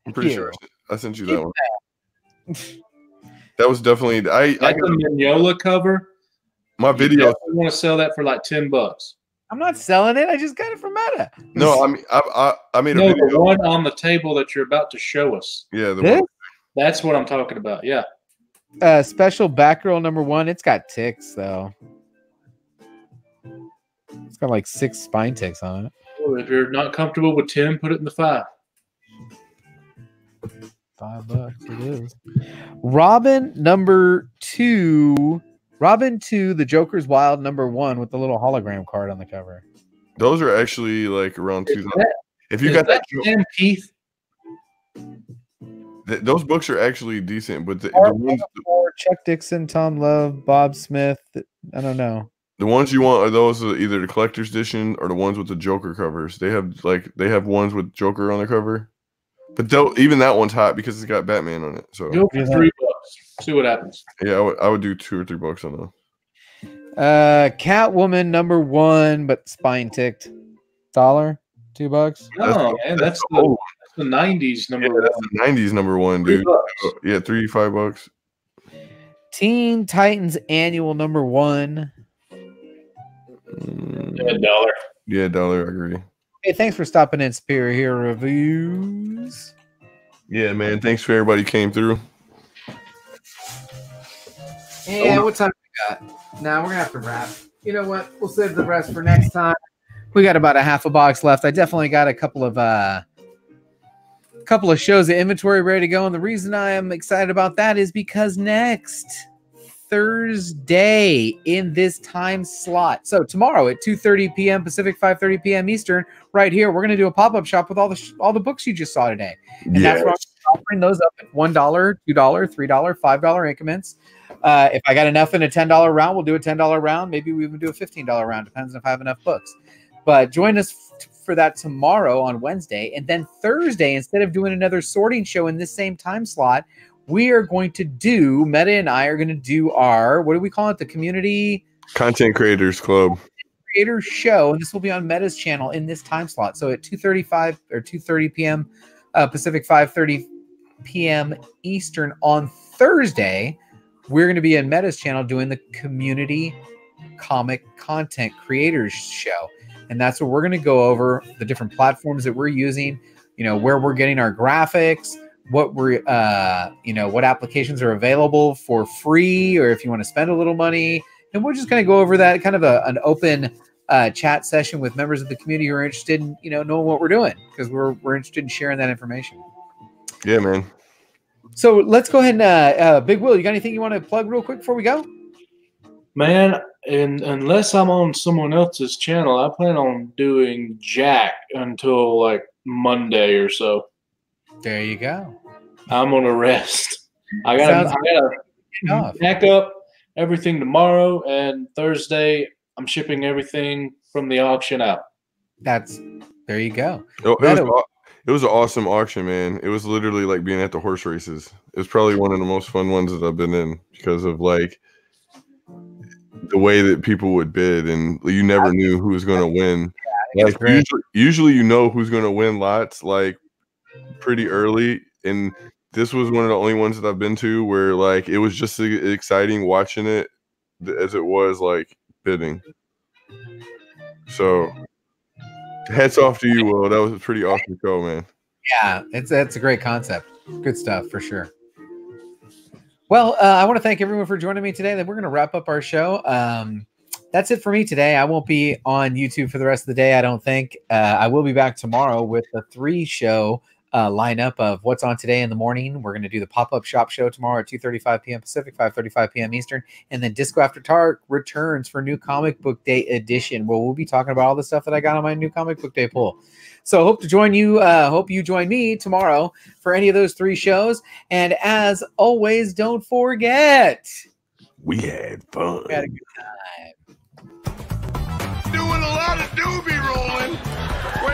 I'm pretty sure I sent you that one. That was definitely that's the Mignola cover. My video. I want to sell that for like $10. I'm not selling it. I just got it from Meta. No, I mean I made a video. The one on the table that you're about to show us. Yeah, that's what I'm talking about. Yeah. Special Batgirl #1. It's got ticks though. It's got like 6 spine ticks on it. Well, if you're not comfortable with 10, put it in the 5. $5 it is. Robin #2. Robin 2, The Joker's Wild #1 with the little hologram card on the cover. Those are actually like around 2000. If you got that, Sam Keith. Those books are actually decent, but the ones, Chuck Dixon, Tom Love, Bob Smith. I don't know. The ones you want are those either the collector's edition or the ones with the Joker covers. They have ones with Joker on the cover. But even that one's hot because it's got Batman on it. So go for $3. See what happens. Yeah, I would do $2 or $3 on that. Catwoman #1, but spine ticked. $1, $2. No, man, that's the 90s #1. That's the 90s #1, dude. Yeah, $3, $5. Teen Titans Annual #1. Yeah, $1. Yeah, $1. I agree. Hey, thanks for stopping in, Spirit Hero Reviews. Yeah, man. Thanks for everybody who came through. Yeah, what time we got? Now we're going to have to wrap. You know what? We'll save the rest for next time. We got about a half a box left. I definitely got a couple of shows of inventory ready to go. And the reason I am excited about that is because next Thursday in this time slot. So tomorrow at 2:30 p.m. Pacific, 5:30 p.m. Eastern, right here, we're going to do a pop-up shop with all the books you just saw today. And yes, that's where I'm offering those up at $1, $2, $3, $5 increments. If I got enough in a $10 round, we'll do a $10 round. Maybe we even do a $15 round. Depends on if I have enough books. But join us for that tomorrow on Wednesday. And then Thursday, instead of doing another sorting show in this same time slot, we are going to do, Meta and I are going to do our, what do we call it? The Community Content Creators Club. Content Creators Show. And this will be on Meta's channel in this time slot. So at 2:35 or 2:30 p.m. Pacific, 5:30 p.m. Eastern on Thursday, we're going to be in Meta's channel doing the Community Comic Content Creators Show. And that's where we're going to go over the different platforms that we're using, you know, where we're getting our graphics, what were, you know, what applications are available for free, or if you want to spend a little money. And we're just going to go over that, kind of an open chat session with members of the community who are interested in, you know, knowing what we're doing, because we're interested in sharing that information. Yeah, man. So let's go ahead and Big Will, you got anything you want to plug real quick before we go? Man, and unless I'm on someone else's channel, I plan on doing Jack until like Monday or so. There you go. I'm gonna rest. I gotta pack up everything tomorrow, and Thursday I'm shipping everything from the auction out. That's there you go. Oh, it was an awesome auction, man. It was literally like being at the horse races. It was probably one of the most fun ones that I've been in, because of like the way that people would bid, and you never knew who was going to win. Yeah, like, usually you know who's going to win lots like pretty early, and this was one of the only ones that I've been to where like it was just exciting watching it as it was like bidding. So hats off to you, Will. That was a pretty awesome show, man. Yeah, that's a great concept. Good stuff for sure. Well, I want to thank everyone for joining me today. Then we're going to wrap up our show. That's it for me today. I won't be on YouTube for the rest of the day, I don't think. I will be back tomorrow with the three-show lineup of what's on today in the morning. We're going to do the pop-up shop show tomorrow at 2:35 p.m. Pacific, 5:35 p.m. Eastern. And then Disco After Dark returns for New Comic Book Day edition, where we'll be talking about all the stuff that I got on my New Comic Book Day poll. So hope to join you. Hope you join me tomorrow for any of those three shows. And as always, don't forget, we had fun. We had a good time. Doing a lot of doobie rolling.